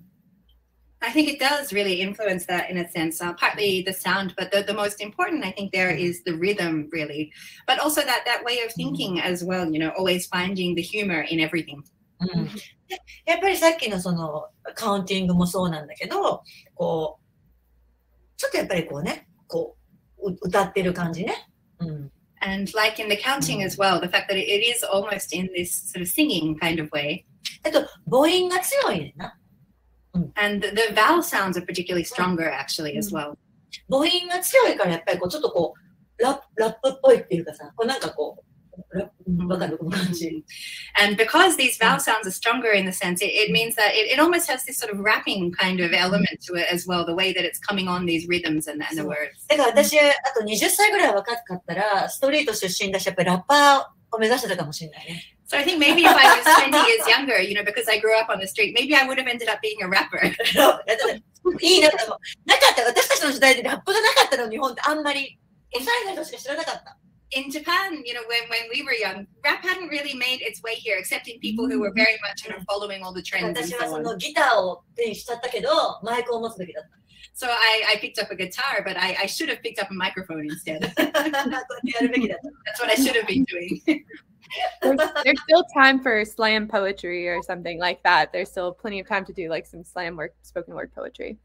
I think it does really influence that in a sense, uh, partly the sound, but the, the most important, I think, there is the rhythm, really. But also that, that way of thinking as well, you know, always finding the humor in everything. うん。で、やっぱりさっきのそのカウンティングもそうなんだけど、こう、ちょっとやっぱりこうね、こう、う、歌ってる感じね。うん。 And like in the counting as well, the fact that it is almost in this sort of singing kind of way. えっと、母音が強いねんな。 And the, the vowel sounds are particularly stronger, actually, as well. 母音が強いからやっぱりこうちょっとこうラップっぽいっていうかさ、こうなんかこうラップわかるこの感じ。And because these vowel sounds are stronger in the sense, it, it means that it, it almost has this sort of rapping kind of element to it as well, the way that it's coming on these rhythms and, and the words. だから私、あとにじゅっさいぐらい若かったら、ストリート出身だし、やっぱりラッパーを目指してたかもしれないね。 So I think maybe if I was twenty years younger, you know, because I grew up on the street, maybe I would have ended up being a rapper. いいなと思う。なかった。私たちの時代でラップがなかったの、日本ってあんまり。幼い人しか知らなかった。 In Japan, you know, when, when we were young, rap hadn't really made its way here, except in people who were very much, you know, following all the trends. 私はそのギターを手にしちゃったけど、マイクを持つべきだった。 So I, I picked up a guitar, but I, I should have picked up a microphone instead. That's what I should have been doing. There's, there's still time for slam poetry or something like that. There's still plenty of time to do like some slam work, spoken word poetry.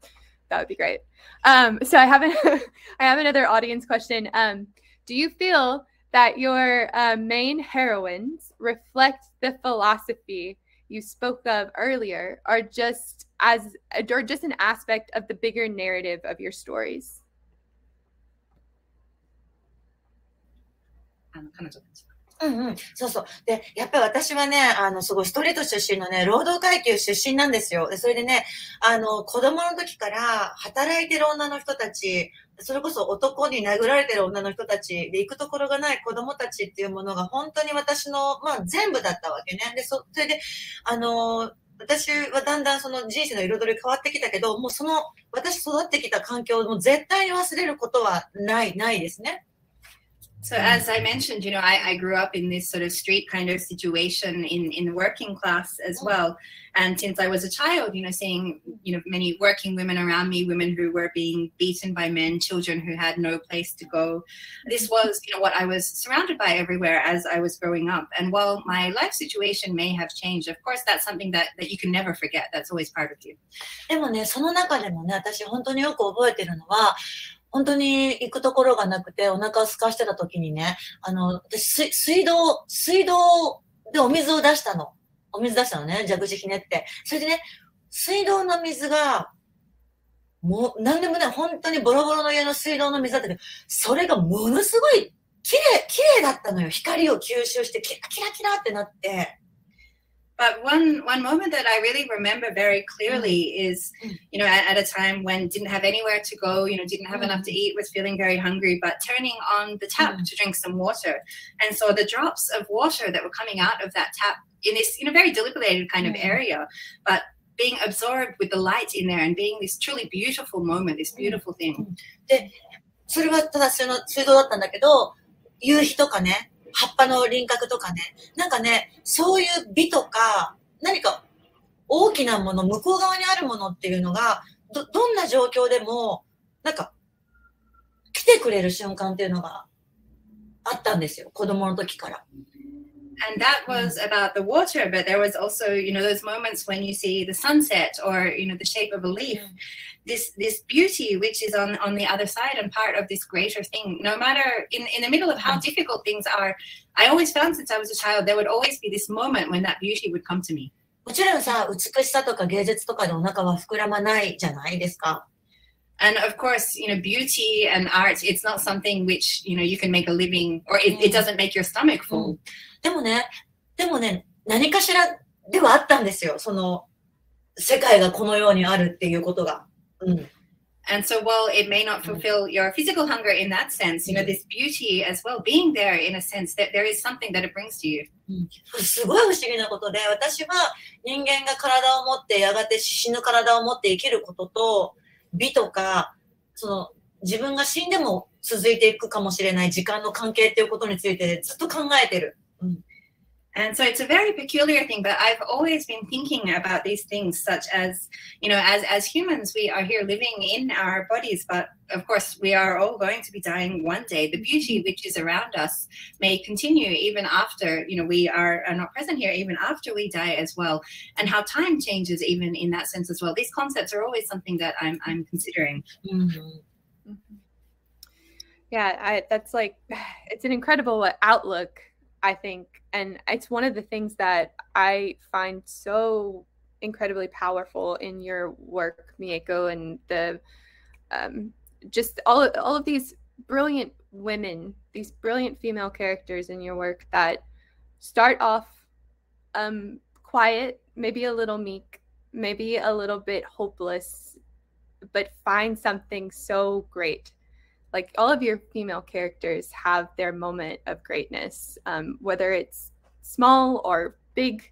That would be great. Um, so I have, a, I have another audience question. Um, do you feel that your uh, main heroines reflect the philosophy you spoke of earlier, or just as, or just an aspect of the bigger narrative of your stories? Um, うんうん、そうそう。で、やっぱり私はね、あの、すごいストリート出身のね、労働階級出身なんですよ。で、それでね、あの、子供の時から働いてる女の人たち、それこそ男に殴られてる女の人たちで行くところがない子供たちっていうものが本当に私の、まあ、全部だったわけね。で、そ、それで、あの、私はだんだんその人生の彩り変わってきたけど、もうその、私育ってきた環境も絶対に忘れることはない、ないですね。 So as I mentioned, you know, I, I grew up in this sort of street kind of situation in, in the working class as well. And since I was a child, you know, seeing, you know, many working women around me, women who were being beaten by men, children who had no place to go. This was, you know, what I was surrounded by everywhere as I was growing up. And while my life situation may have changed, of course, that's something that, that you can never forget. That's always part of you. でもね、その中でもね、私本当によく覚えてるのは、 本当に行くところがなくてお腹を空かしてた時にね、あの、私、水道、水道でお水を出したの。お水出したのね、蛇口ひねって。それでね、水道の水が、もう、なんでもね、本当にボロボロの家の水道の水だったけど、それがものすごい綺麗、綺麗だったのよ。光を吸収して、キラキラキラってなって。 But one, one moment that I really remember very clearly is, you know, at, at a time when didn't have anywhere to go, you know, didn't have enough to eat, was feeling very hungry, but turning on the tap to drink some water. And so the drops of water that were coming out of that tap in this, in a very deliberated kind of area, but being absorbed with the light in there and being this truly beautiful moment, this beautiful thing. で、それはただその水道だったんだけど、夕日とかね、 葉っぱの輪郭とかね、なんかね、そういう美とか、何か大きなもの、向こう側にあるものっていうのが、ど、どんな状況でも、なんか、来てくれる瞬間っていうのがあったんですよ、子供の時から。 And that was about the water, but there was also, you know, those moments when you see the sunset or, you know, the shape of a leaf, this this beauty which is on, on the other side and part of this greater thing. No matter in, in the middle of how difficult things are, I always found since I was a child, there would always be this moment when that beauty would come to me. もちろんさ、美しさとか芸術とかでお腹は膨らまないじゃないですか。 And of course, you know, beauty and art, it's not something which, you know, you can make a living or it, it doesn't make your stomach full. でもね、でもね、何かしらではあったんですよ。その世界がこのようにあるっていうことが。うん。And so while it may not fulfill your physical hunger in that sense, you know, this beauty as well, being there in a sense, that there is something that it brings to you. すごい不思議なことで、私は人間が体を持ってやがて死ぬ体を持って生きることと、美とか、その自分が死んでも続いていくかもしれない時間の関係っていうことについてずっと考えてる。うん。 And so it's a very peculiar thing, but I've always been thinking about these things, such as, you know, as, as humans, we are here living in our bodies, but of course, we are all going to be dying one day. The beauty which is around us may continue even after, you know, we are, are not present here, even after we die as well. And how time changes even in that sense as well. These concepts are always something that I'm, I'm considering. Mm-hmm. Yeah, I, that's like, it's an incredible outlook, I think. And it's one of the things that I find so incredibly powerful in your work, Mieko, and the um, just all, all of these brilliant women, these brilliant female characters in your work that start off um, quiet, maybe a little meek, maybe a little bit hopeless, but find something so great. Like all of your female characters have their moment of greatness, um, whether it's small or big,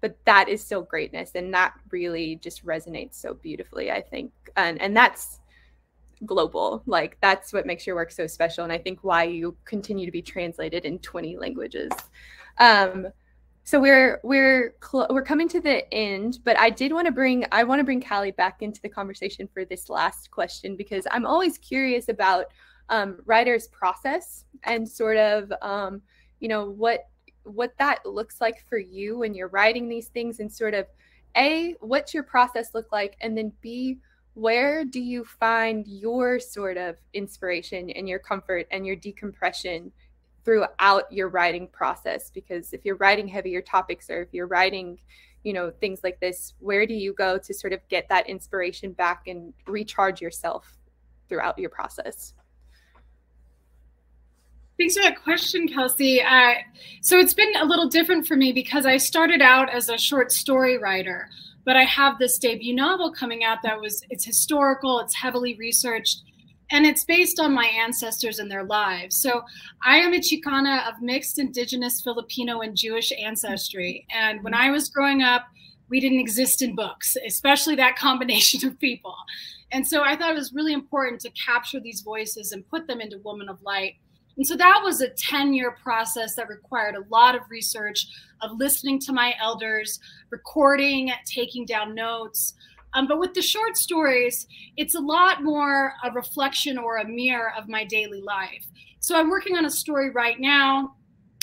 but that is still greatness. And that really just resonates so beautifully, I think. And, and that's global. Like that's what makes your work so special. And I think why you continue to be translated in twenty languages. Um, so we're, we're, we're coming to the end, but I did want to bring, I want to bring Kali back into the conversation for this last question, because I'm always curious about um, writers' process and sort of, um, you know, what, what that looks like for you when you're writing these things, and sort of A, what's your process look like? And then B, where do you find your sort of inspiration and your comfort and your decompression throughout your writing process? Because if you're writing heavier topics, or if you're writing, you know, things like this, where do you go to sort of get that inspiration back and recharge yourself throughout your process? Thanks for that question, Kelsey. Uh, so it's been a little different for me, because I started out as a short story writer, but I have this debut novel coming out that was, it's historical, it's heavily researched, and it's based on my ancestors and their lives. So I am a Chicana of mixed indigenous Filipino and Jewish ancestry. And when I was growing up, we didn't exist in books, especially that combination of people. And so I thought it was really important to capture these voices and put them into Woman of Light. And so that was a ten year process that required a lot of research, of listening to my elders, recording, taking down notes. Um, but with the short stories, it's a lot more a reflection or a mirror of my daily life. So I'm working on a story right now,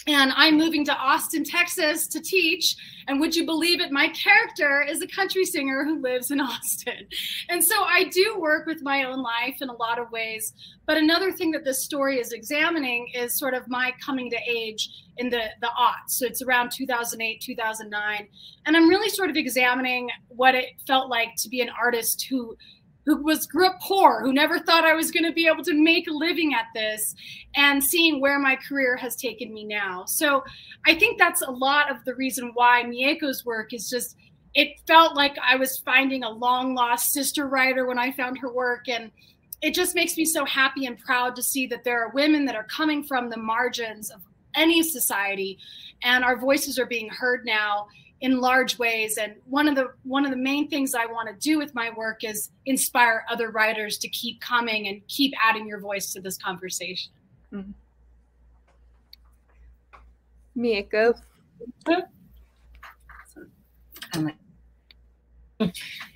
and I'm moving to Austin, Texas to teach. And would you believe it? My character is a country singer who lives in Austin. And so I do work with my own life in a lot of ways. But another thing that this story is examining is sort of my coming to age in the, the aughts. So it's around two thousand eight, two thousand nine. And I'm really sort of examining what it felt like to be an artist who who was grew up poor, who never thought I was going to be able to make a living at this, and seeing where my career has taken me now. So I think that's a lot of the reason why Mieko's work is just, it felt like I was finding a long lost sister writer when I found her work. And it just makes me so happy and proud to see that there are women that are coming from the margins of any society, and our voices are being heard now in large ways. And one of the one of the main things I want to do with my work is inspire other writers to keep coming and keep adding your voice to this conversation. Mm-hmm. Mieko. Um.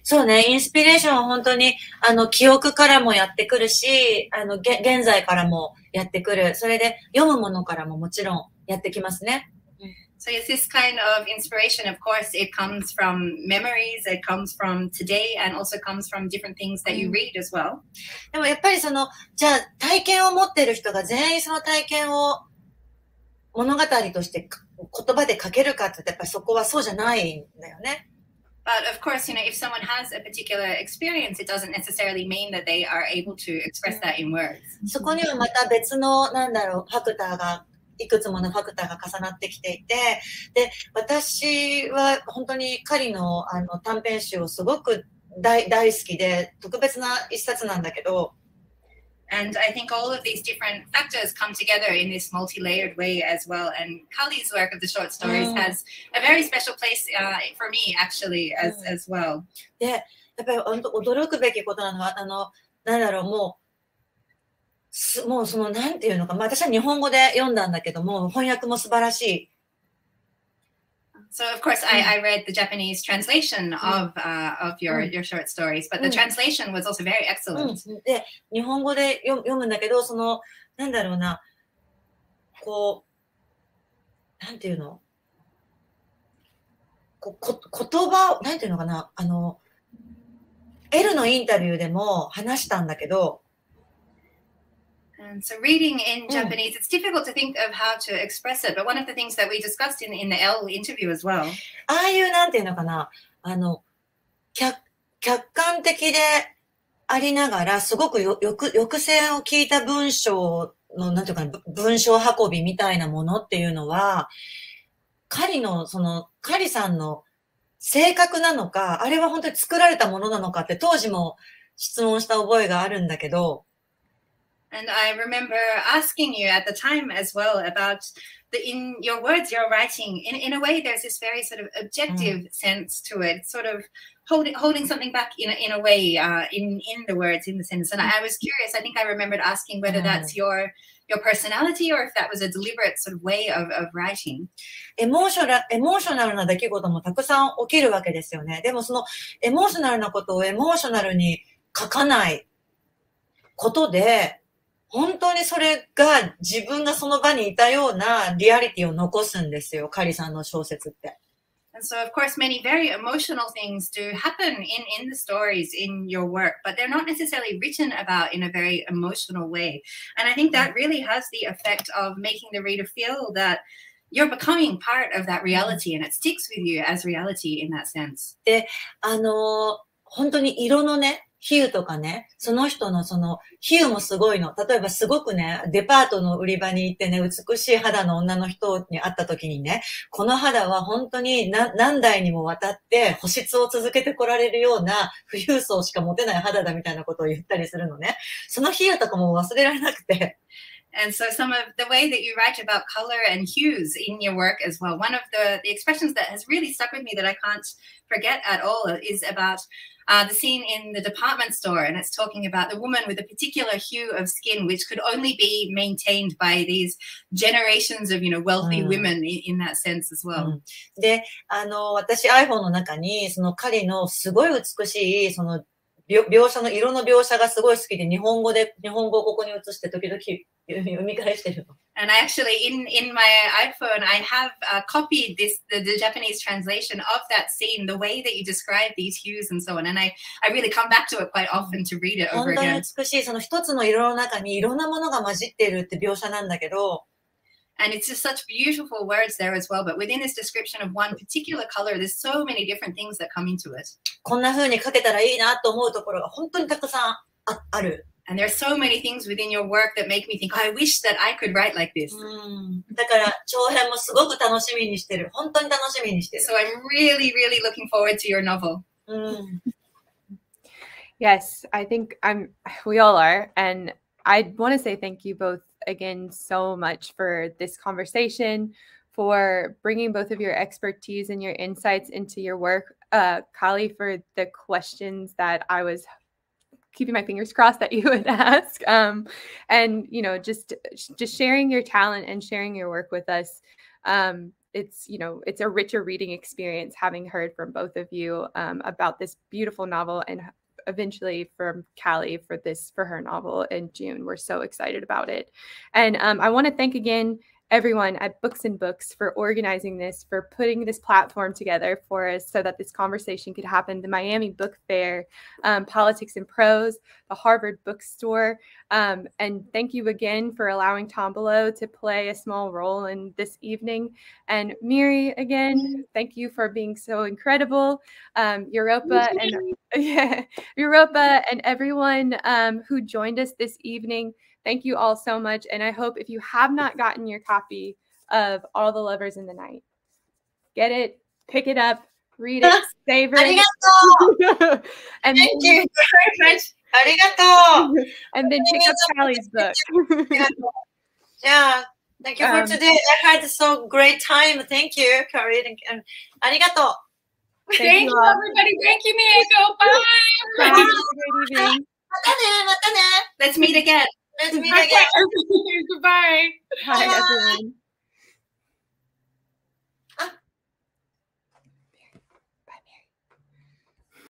そうね、インスピレーションは本当にあの記憶からもやってくるし、あの現在からもやってくる。それで読むものからももちろんやってきますね。 So it's this kind of inspiration. Of course, it comes from memories, it comes from today, and also comes from different things that you read as well. でもやっぱりそのじゃあ体験を持ってる人が全員その体験を物語として言葉で書けるかってやっぱりそこはそうじゃないんだよね。 But of course, you know, if someone has a particular experience, it doesn't necessarily mean that they are able to express that in words. そこにはまた別のなんだろうファクターが。 いくつものファクターが重なってきていて、で、私は本当にカリのあの短編集をすごく大, 大好きで特別な一冊なんだけど。 And I think all of these different factors come together in this multi-layered way as well. And Kali's work of the short stories mm. has a very special place uh, for me, actually, as, mm. as well. で、やっぱり驚くべきことなのは、あの、なんだろう、もう、もうその、なんていうのか、まあ、私は日本語で読んだんだけども、翻訳も素晴らしい。 So, of course, mm. I, I read the Japanese translation of, uh, of your, mm. your short stories, but the mm. translation was also very excellent. で、日本語で読むんだけど、その、なんだろうな、こう、なんていうの、こ、こ、言葉を、なんていうのかな、あの、Elleのインタビューでも話したんだけど、 And so reading in Japanese, mm. it's difficult to think of how to express it. But one of the things that we discussed in, in the Elle interview as well. ああいうなんていうのかな、あの、客、客観的でありながら、すごくよ、よく、抑制を聞いた文章の、なんていうか、文章運びみたいなものっていうのは、カリの、その、カリさんの性格なのか、あれは本当に作られたものなのかって当時も質問した覚えがあるんだけど、 And I remember asking you at the time as well about the, in your words, your writing. In, in a way, there's this very sort of objective mm. sense to it, sort of holding holding something back in a, in a way uh, in in the words, in the sentence. And I was curious. I think I remembered asking whether mm. that's your your personality or if that was a deliberate sort of way of of writing. Emotional, emotional な出来事もたくさん起きるわけですよね。でもそのエモーショナルなことをエモーショナルに書かないことで。 本当にそれが自分がその場にいたようなリアリティを残すんですよ、カリさんの小説って。 And so, of course, many very emotional things do happen in, in the stories in your work, but they're not necessarily written about in a very emotional way. And I think that really has the effect of making the reader feel that you're becoming part of that reality and it sticks with you as reality in that sense. で、あの、本当に色のね、 比喩とかね、その人のその、比喩もすごいの。例えばすごくね、デパートの売り場に行ってね、美しい肌の女の人に会った時にね、この肌は本当に何、何代にもわたって保湿を続けてこられるような富裕層しか持てない肌だみたいなことを言ったりするのね。その比喩とかも忘れられなくて。 And so some of the way that you write about color and hues in your work as well. One of the, the expressions that has really stuck with me that I can't forget at all is about uh, the scene in the department store. And it's talking about the woman with a particular hue of skin, which could only be maintained by these generations of, you know, wealthy women in, in that sense as well. で、あの、私 iPhone の中に、その彼のすごい美しい、その、 描写の色の描写がすごい好きで日本語で日本語をここに移して時々読み返してるの。 And actually, in in my iPhone, I have uh, copied this the, the Japanese translation of that scene, the way that you describe these hues and so on. And I I really come back to it quite often to read it over again. 本当に美しいその一つの色の中にいろんなものが混じっているって描写なんだけど。 And it's just such beautiful words there as well. But within this description of one particular color, there's so many different things that come into it. And there's so many things within your work that make me think, I wish that I could write like this. So I'm really, really looking forward to your novel. Yes, I think I'm, we all are. And I want to say thank you both again so much for this conversation, for bringing both of your expertise and your insights into your work. Uh, Kali, for the questions that I was keeping my fingers crossed that you would ask. Um, and, you know, just, just sharing your talent and sharing your work with us. Um, it's, you know, it's a richer reading experience having heard from both of you um, about this beautiful novel and eventually from Kali for this, for her novel in June. We're so excited about it. And um, I want to thank again, everyone at Books and Books for organizing this, for putting this platform together for us so that this conversation could happen. The Miami Book Fair, um, Politics and Prose, the Harvard Bookstore. Um, and thank you again for allowing Tombolo to play a small role in this evening. And Miri, again, thank you for being so incredible. Um, Europa and yeah, Europa and everyone um, who joined us this evening. Thank you all so much. And I hope if you have not gotten your copy of All the Lovers in the Night, get it, pick it up, Read it, savor it. Arigato! And thank then, you very much. Arigato! And then pick up Kali's book. Yeah, thank you for um, today. I had so great time. Thank you, Kari. And arigato. Thank, thank you, all. Everybody. Thank you, Mieko. Bye. Bye. Bye. Let's meet again. Let's meet again. Goodbye. Hi, everyone.